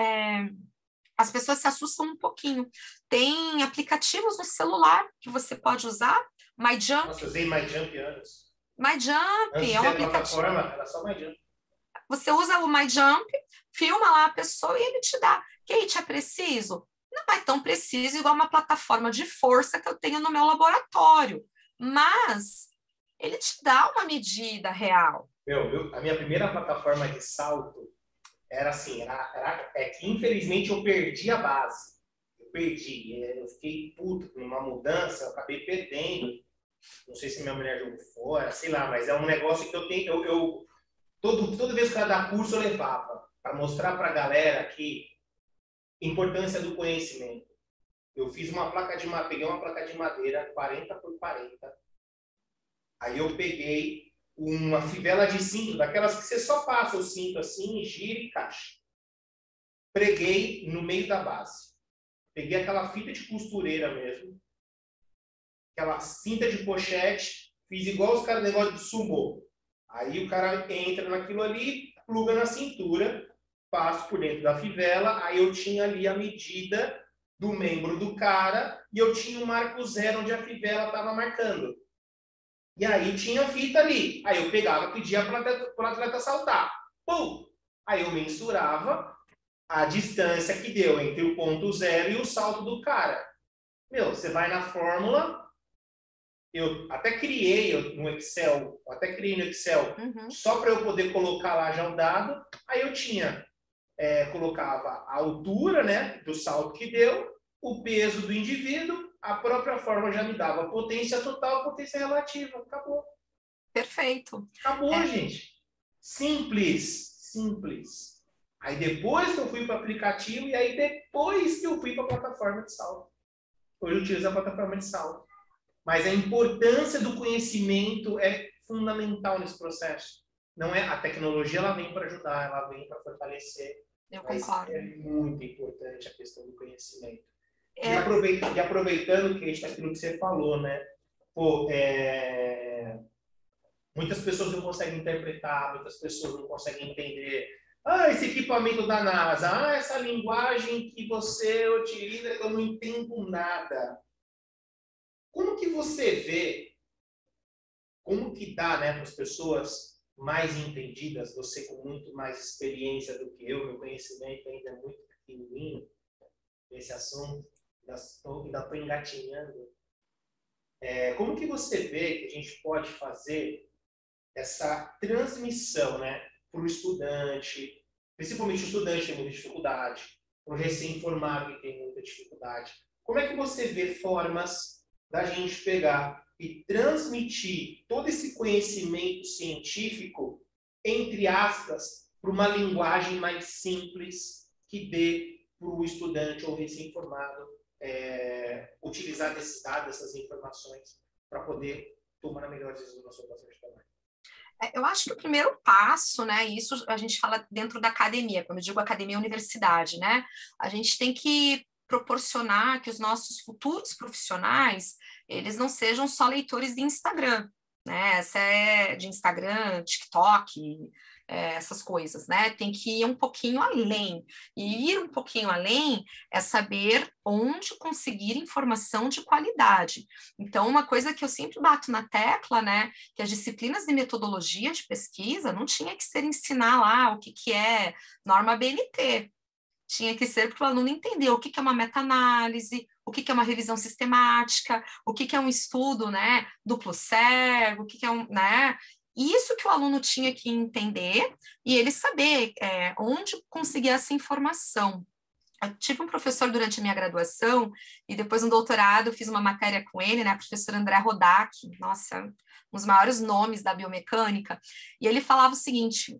as pessoas se assustam um pouquinho. Tem aplicativos no celular que você pode usar, MyJump. Nossa, eu usei MyJump antes. MyJump é um aplicativo. Era só MyJump. Você usa o MyJump, filma lá a pessoa e ele te dá. Kate, é preciso? Não é tão preciso igual uma plataforma de força que eu tenho no meu laboratório, mas ele te dá uma medida real. A minha primeira plataforma de salto era assim, é que infelizmente eu perdi a base. Eu perdi, eu fiquei puto com uma mudança, eu acabei perdendo. Não sei se minha mulher jogou fora, sei lá, mas é um negócio que eu tenho... Toda vez que eu dava curso, eu levava para mostrar para a galera que importância do conhecimento. Eu fiz uma placa de madeira, peguei uma placa de madeira 40 por 40. Aí eu peguei uma fivela de cinto, daquelas que você só passa o cinto assim, gira e caixa. Preguei no meio da base. Peguei aquela fita de costureira mesmo, aquela cinta de pochete, fiz igual os caras do negócio de sumô. Aí o cara entra naquilo ali, pluga na cintura, passa por dentro da fivela, aí eu tinha ali a medida do membro do cara e eu tinha um marco zero onde a fivela estava marcando. E aí tinha fita ali. Aí eu pegava, pedia para o atleta saltar. Pum! Aí eu mensurava a distância que deu entre o ponto zero e o salto do cara. Meu, você vai na fórmula... Eu até criei no Excel, uhum. Só para eu poder colocar lá já o dado. Aí eu tinha, colocava a altura, né, do salto que deu, o peso do indivíduo, a própria forma já me dava potência total, potência relativa. Acabou. Perfeito. Acabou, gente. Simples, simples. Aí depois que eu fui para o aplicativo e aí depois que eu fui para a plataforma de salto. Hoje eu utilizo a plataforma de salto. Mas a importância do conhecimento é fundamental nesse processo. Não é a tecnologia, ela vem para ajudar, ela vem para fortalecer. Eu concordo. É muito importante a questão do conhecimento. E aproveitando que está aquilo que você falou, né? Pô, muitas pessoas não conseguem interpretar, muitas pessoas não conseguem entender. Ah, esse equipamento da NASA, essa linguagem que você utiliza, eu não entendo nada. Como que você vê, como que dá, né, para as pessoas mais entendidas, você com muito mais experiência do que eu, meu conhecimento ainda é muito pequenininho nesse assunto, ainda estou engatinhando. Como que você vê que a gente pode fazer essa transmissão, né, para o estudante, principalmente o estudante tem muita dificuldade, o recém-formado que tem muita dificuldade. Como é que você vê formas da gente pegar e transmitir todo esse conhecimento científico, entre aspas, para uma linguagem mais simples que dê para o estudante ou recém-formado utilizar desses dados, essas informações, para poder tomar melhores decisões na sua relação de trabalho? Eu acho que o primeiro passo, né, isso a gente fala dentro da academia, quando eu digo academia, universidade, né, a gente tem que proporcionar que os nossos futuros profissionais, eles não sejam só leitores de Instagram, né? De Instagram, TikTok, essas coisas, né? Tem que ir um pouquinho além. E ir um pouquinho além é saber onde conseguir informação de qualidade. Então, uma coisa que eu sempre bato na tecla, né? Que as disciplinas de metodologia de pesquisa não tinha que ser ensinar lá o que é norma BNT. Tinha que ser para o aluno entender o que é uma meta-análise, o que é uma revisão sistemática, o que é um estudo, né, duplo cego, o que é um... Né? Isso que o aluno tinha que entender e ele saber onde conseguir essa informação. Eu tive um professor durante a minha graduação e depois um doutorado, fiz uma matéria com ele, né, professor André Rodak, nossa, um dos maiores nomes da biomecânica, e ele falava o seguinte...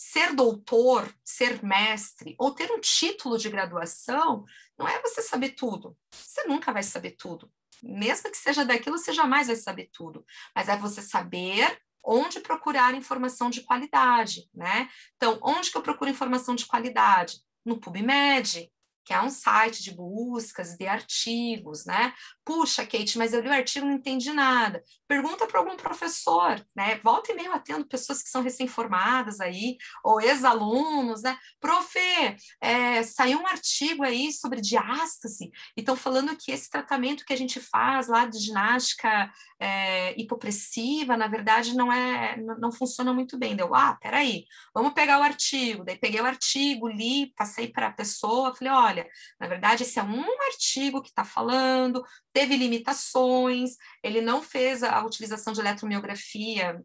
Ser doutor, ser mestre, ou ter um título de graduação, não é você saber tudo. Você nunca vai saber tudo. Mesmo que seja daquilo, você jamais vai saber tudo. Mas é você saber onde procurar informação de qualidade, né? Então, onde que eu procuro informação de qualidade? No PubMed, que é um site de buscas, de artigos, né? Puxa, Kate, mas eu li o artigo e não entendi nada. Pergunta para algum professor, né? Volta e meia eu atendo pessoas que são recém-formadas aí, ou ex-alunos, né? Profe, saiu um artigo aí sobre diástase, e estão falando que esse tratamento que a gente faz lá de ginástica hipopressiva, na verdade, não funciona muito bem. Deu, ah, peraí, vamos pegar o artigo. Daí peguei o artigo, li, passei para a pessoa, falei, olha, na verdade, esse é um artigo que está falando, teve limitações, ele não fez a utilização de eletromiografia,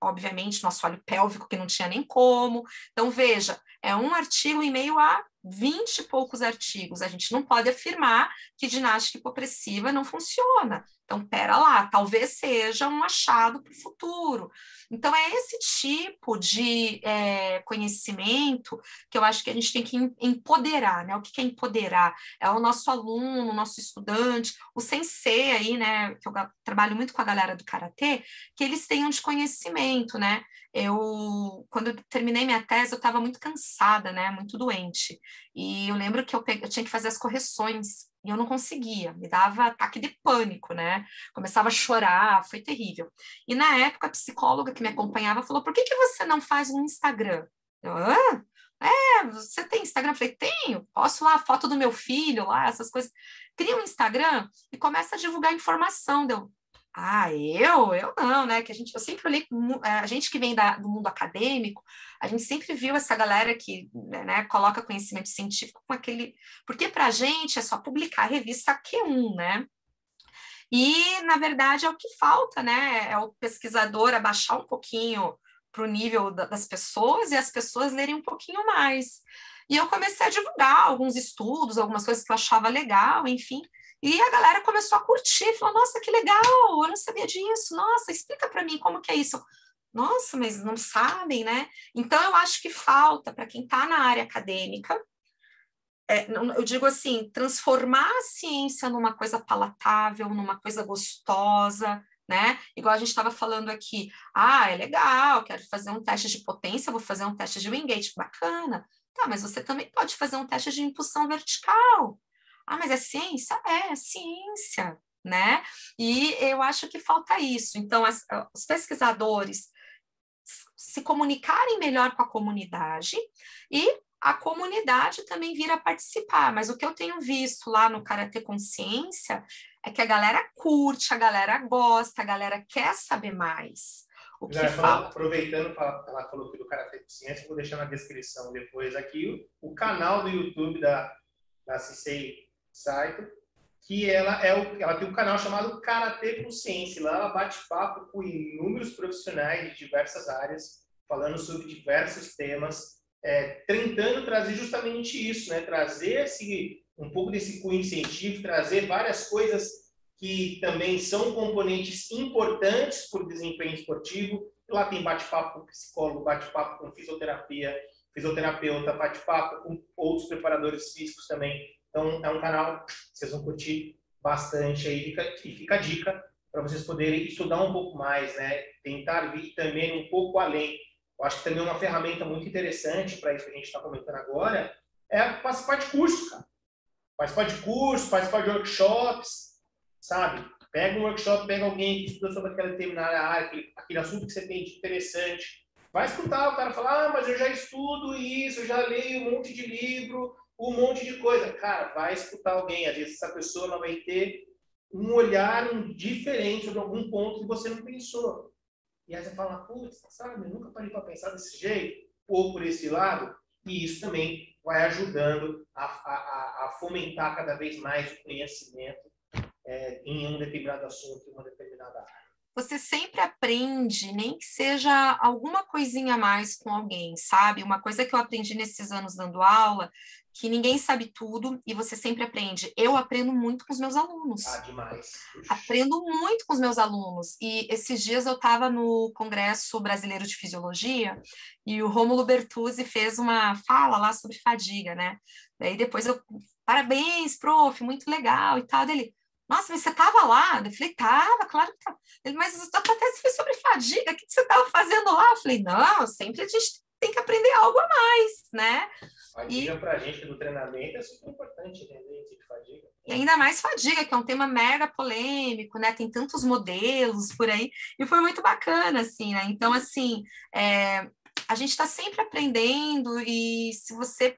obviamente, nosso assoalho pélvico, que não tinha nem como. Então, veja, é um artigo em meio a 20 e poucos artigos. A gente não pode afirmar que ginástica hipopressiva não funciona. Então, pera lá, talvez seja um achado para o futuro. Então, é esse tipo de conhecimento que eu acho que a gente tem que empoderar, né? O que é empoderar? É o nosso aluno, o nosso estudante, o sensei aí, né? Que eu trabalho muito com a galera do karatê, que eles tenham de conhecimento, né? Quando eu terminei minha tese, eu estava muito cansada, né? Muito doente. E eu lembro que eu tinha que fazer as correções. E eu não conseguia, me dava ataque de pânico, né? Começava a chorar, foi terrível. E na época a psicóloga que me acompanhava falou, por que que você não faz um Instagram? Eu, hã? Você tem Instagram? Eu falei, tenho, posso lá, foto do meu filho, lá, essas coisas. Cria um Instagram e começa a divulgar informação, deu... Ah, eu não, né? Que eu sempre olhei, a gente que vem do mundo acadêmico, a gente sempre viu essa galera que, né, coloca conhecimento científico com aquele... Porque para a gente é só publicar a revista Q1, né? E, na verdade, é o que falta, né? É o pesquisador abaixar um pouquinho para o nível das pessoas e as pessoas lerem um pouquinho mais. E eu comecei a divulgar alguns estudos, algumas coisas que eu achava legal, enfim... E a galera começou a curtir, falou, nossa, que legal, eu não sabia disso, nossa, explica para mim como que é isso. Nossa, mas não sabem, né? Então, eu acho que falta, para quem está na área acadêmica, eu digo assim, transformar a ciência numa coisa palatável, numa coisa gostosa, né? Igual a gente estava falando aqui, ah, é legal, quero fazer um teste de potência, vou fazer um teste de Wingate, bacana. Tá, mas você também pode fazer um teste de impulsão vertical. Ah, mas é ciência? É ciência, né? E eu acho que falta isso. Então, os pesquisadores se comunicarem melhor com a comunidade e a comunidade também vir a participar. Mas o que eu tenho visto lá no Karate Com Ciência é que a galera curte, a galera gosta, a galera quer saber mais. O que falta... Aproveitando, ela falou que do Karate Com Ciência, vou deixar na descrição depois aqui o canal do YouTube da Sensei Saito, que ela tem um canal chamado Karate Com Ciência. Lá ela bate papo com inúmeros profissionais de diversas áreas, falando sobre diversos temas, tentando trazer justamente isso, né? Trazer um pouco desse cunho científico, trazer várias coisas que também são componentes importantes para o desempenho esportivo. Lá tem bate-papo com psicólogo, bate-papo com fisioterapeuta, bate-papo com outros preparadores físicos também. Então, é um canal que vocês vão curtir bastante aí. Fica a dica para vocês poderem estudar um pouco mais, né? Tentar vir também um pouco além. Eu acho que também uma ferramenta muito interessante para isso que a gente está comentando agora é participar de curso, cara. Participar de curso, participar de workshops, sabe? Pega um workshop, pega alguém que estuda sobre aquela determinada área, aquele assunto que você tem de interessante. Vai escutar o cara falar, ah, mas eu já estudo isso, eu já leio um monte de livro... um monte de coisa. Cara, vai escutar alguém. Às vezes essa pessoa não vai ter um olhar diferente sobre algum ponto que você não pensou. E aí você fala, putz, sabe, eu nunca parei para pensar desse jeito, ou por esse lado. E isso também vai ajudando a fomentar cada vez mais o conhecimento em um determinado assunto, em uma determinada área. Você sempre aprende, nem que seja alguma coisinha a mais com alguém, sabe? Uma coisa que eu aprendi nesses anos dando aula, que ninguém sabe tudo e você sempre aprende. Eu aprendo muito com os meus alunos. Ah, demais. Aprendo muito com os meus alunos. E esses dias eu estava no Congresso Brasileiro de Fisiologia e o Rômulo Bertuzzi fez uma fala lá sobre fadiga, né? Daí depois parabéns, prof, muito legal e tal. Dele, nossa, mas você estava lá? Eu falei, estava, claro que estava. Mas a tua tese foi sobre fadiga, o que você estava fazendo lá? Eu falei, não, eu sempre tem que aprender algo a mais, né? Fadiga para a gente do treinamento é super importante, entender de fadiga. E ainda mais fadiga, que é um tema mega polêmico, né? Tem tantos modelos por aí, e foi muito bacana, assim, né? Então, assim, a gente está sempre aprendendo, e se você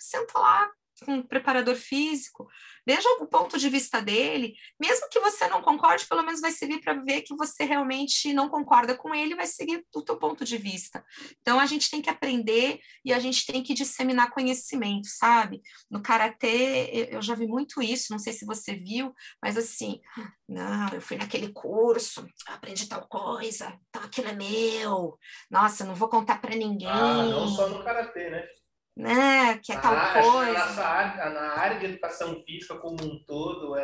senta lá com um preparador físico, veja o ponto de vista dele, mesmo que você não concorde, pelo menos vai servir para ver que você realmente não concorda com ele, vai seguir o teu ponto de vista. Então, a gente tem que aprender e a gente tem que disseminar conhecimento, sabe? No Karatê, eu já vi muito isso, não sei se você viu, mas assim, não, eu fui naquele curso, aprendi tal coisa, então aquilo é meu, nossa, não vou contar para ninguém. Ah, não só no Karatê, né? Né, que é tal coisa. Na área de educação física como um todo,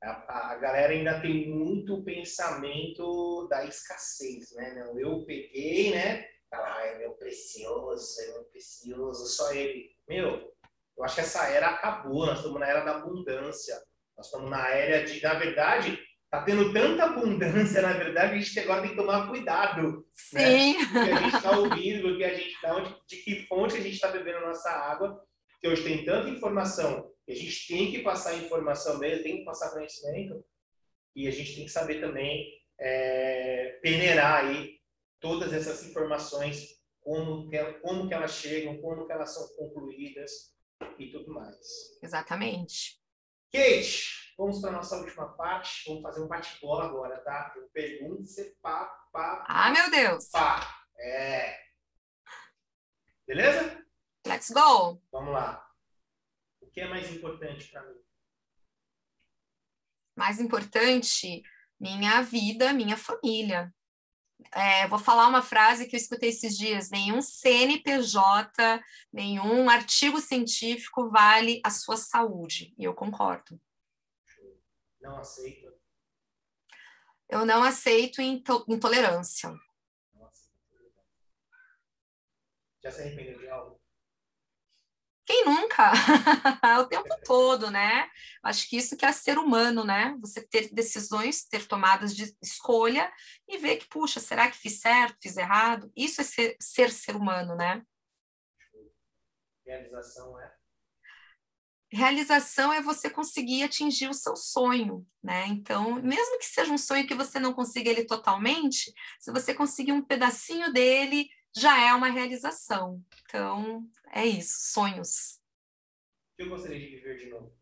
a galera ainda tem muito pensamento da escassez, né? Não, eu peguei, né? Ah, é meu precioso, só ele. Meu, eu acho que essa era acabou, nós estamos na era da abundância. Nós estamos na era de, na verdade, tá tendo tanta abundância, na verdade, a gente agora tem que tomar cuidado. Sim. Né? Porque a gente está ouvindo, que a gente de que fonte a gente está bebendo a nossa água, que hoje tem tanta informação, que a gente tem que passar informação mesmo, tem que passar conhecimento, e a gente tem que saber também peneirar aí todas essas informações, como que elas chegam, como que elas são concluídas e tudo mais. Exatamente. Kate! Vamos para a nossa última parte. Vamos fazer um bate-bola agora, tá? Eu pergunto, você pá. Ah, meu Deus! Pá. Beleza? Let's go! Vamos lá. O que é mais importante para mim? Mais importante? Minha vida, minha família. Vou falar uma frase que eu escutei esses dias. Nenhum CNPJ, nenhum artigo científico vale a sua saúde. E eu concordo. Não aceito. Eu não aceito intolerância. Nossa. Já se arrependeu de algo? Quem nunca? O tempo todo, né? Acho que isso que é ser humano, né? Você ter decisões, ter tomadas de escolha e ver que, puxa, será que fiz certo, fiz errado? Isso é ser humano, né? Realização é? Realização é você conseguir atingir o seu sonho, né? Então, mesmo que seja um sonho que você não consiga ele totalmente, se você conseguir um pedacinho dele, já é uma realização. Então, é isso, sonhos. O que eu gostaria de viver de novo?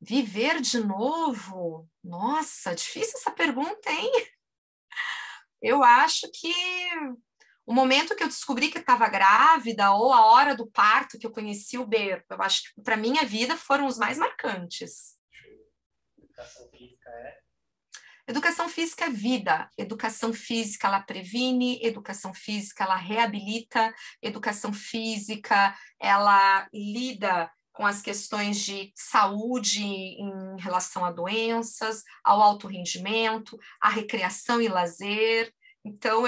Viver de novo? Nossa, difícil essa pergunta, hein? Eu acho que o momento que eu descobri que estava grávida ou a hora do parto que eu conheci o Berto, eu acho que para minha vida foram os mais marcantes. Educação física é? Educação física é vida. Educação física, ela previne. Educação física, ela reabilita. Educação física, ela lida com as questões de saúde em relação a doenças, ao alto rendimento, à recreação e lazer. Então,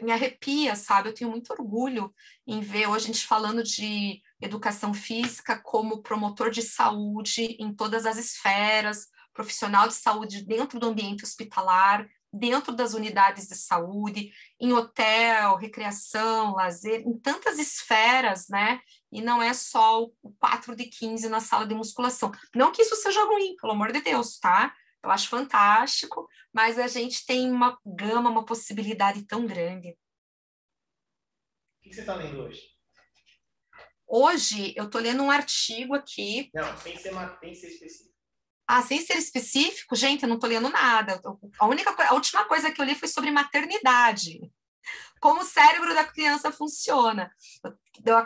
me arrepia, sabe? Eu tenho muito orgulho em ver hoje a gente falando de educação física como promotor de saúde em todas as esferas, profissional de saúde dentro do ambiente hospitalar, dentro das unidades de saúde, em hotel, recreação, lazer, em tantas esferas, né? E não é só o 4 de 15 na sala de musculação. Não que isso seja ruim, pelo amor de Deus, tá? Eu acho fantástico, mas a gente tem uma gama, uma possibilidade tão grande. O que você está lendo hoje? Hoje, eu estou lendo um artigo aqui. Não, sem ser específico. Ah, sem ser específico? Gente, eu não estou lendo nada. A última coisa que eu li foi sobre maternidade. Como o cérebro da criança funciona. Eu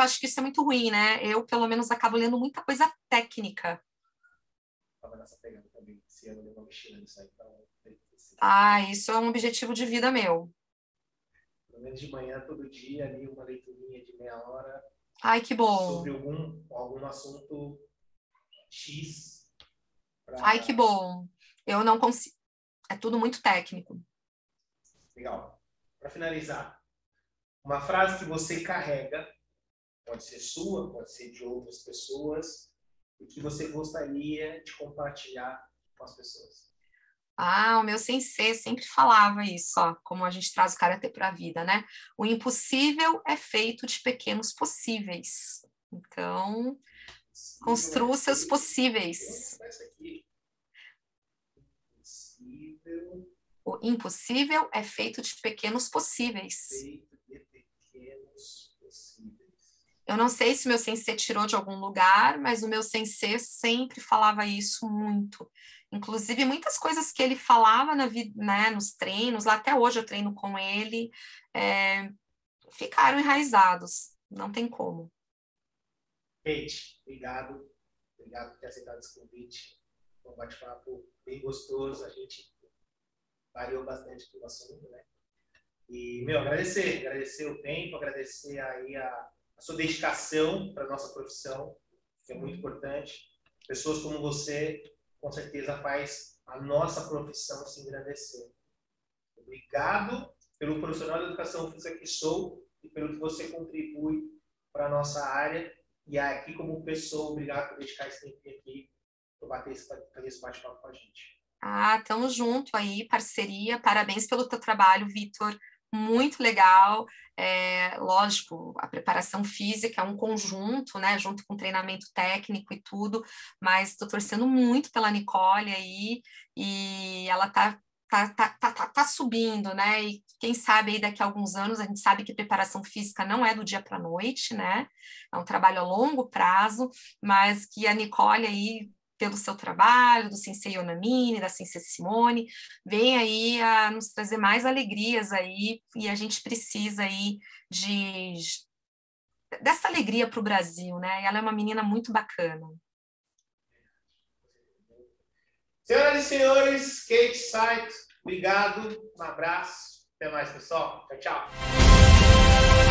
acho que isso é muito ruim, né? Eu, pelo menos, acabo lendo muita coisa técnica. Nessa pegada também, se eu levar mochila nisso aí, então... Ah, isso é um objetivo de vida meu. Pelo menos de manhã, todo dia, ali, uma leiturinha de meia hora. Ai, que bom. Sobre algum assunto X. Ai, que bom. Eu não consigo. É tudo muito técnico. Legal. Para finalizar, uma frase que você carrega, pode ser sua, pode ser de outras pessoas, e que você gostaria de compartilhar com as pessoas? Ah, o meu sensei sempre falava isso, ó, como a gente traz o karatê para a vida, né? O impossível é feito de pequenos possíveis. Então, construa seus possíveis. O impossível é feito de pequenos possíveis. Eu não sei se meu sensei tirou de algum lugar, mas o meu sensei sempre falava isso muito. Inclusive, muitas coisas que ele falava na vida, né, nos treinos, lá até hoje eu treino com ele, ficaram enraizados. Não tem como. Kate, obrigado. Obrigado por ter aceitado esse convite. Foi um bate-papo bem gostoso. A gente variou bastante o assunto, né? E, meu, agradecer o tempo, agradecer aí a sua dedicação para a nossa profissão, que é muito importante. Pessoas como você, com certeza, faz a nossa profissão se engrandecer. Obrigado pelo profissional da educação física que sou e pelo que você contribui para a nossa área. E aqui, como pessoa, obrigado por dedicar esse tempo aqui, por fazer esse bate-papo com a gente. Ah, estamos junto aí, parceria. Parabéns pelo teu trabalho, Vitor. Muito legal, lógico, a preparação física é um conjunto, né, junto com treinamento técnico e tudo, mas estou torcendo muito pela Nicole aí, e ela tá subindo, né, e quem sabe aí daqui a alguns anos, a gente sabe que preparação física não é do dia para a noite, né, é um trabalho a longo prazo, mas que a Nicole aí, pelo seu trabalho, do Sensei Onamine, da Sensei Simone, vem aí a nos trazer mais alegrias aí, e a gente precisa aí dessa alegria para o Brasil, né? Ela é uma menina muito bacana. Senhoras e senhores, Keith Sato, obrigado, um abraço, até mais, pessoal, tchau, tchau.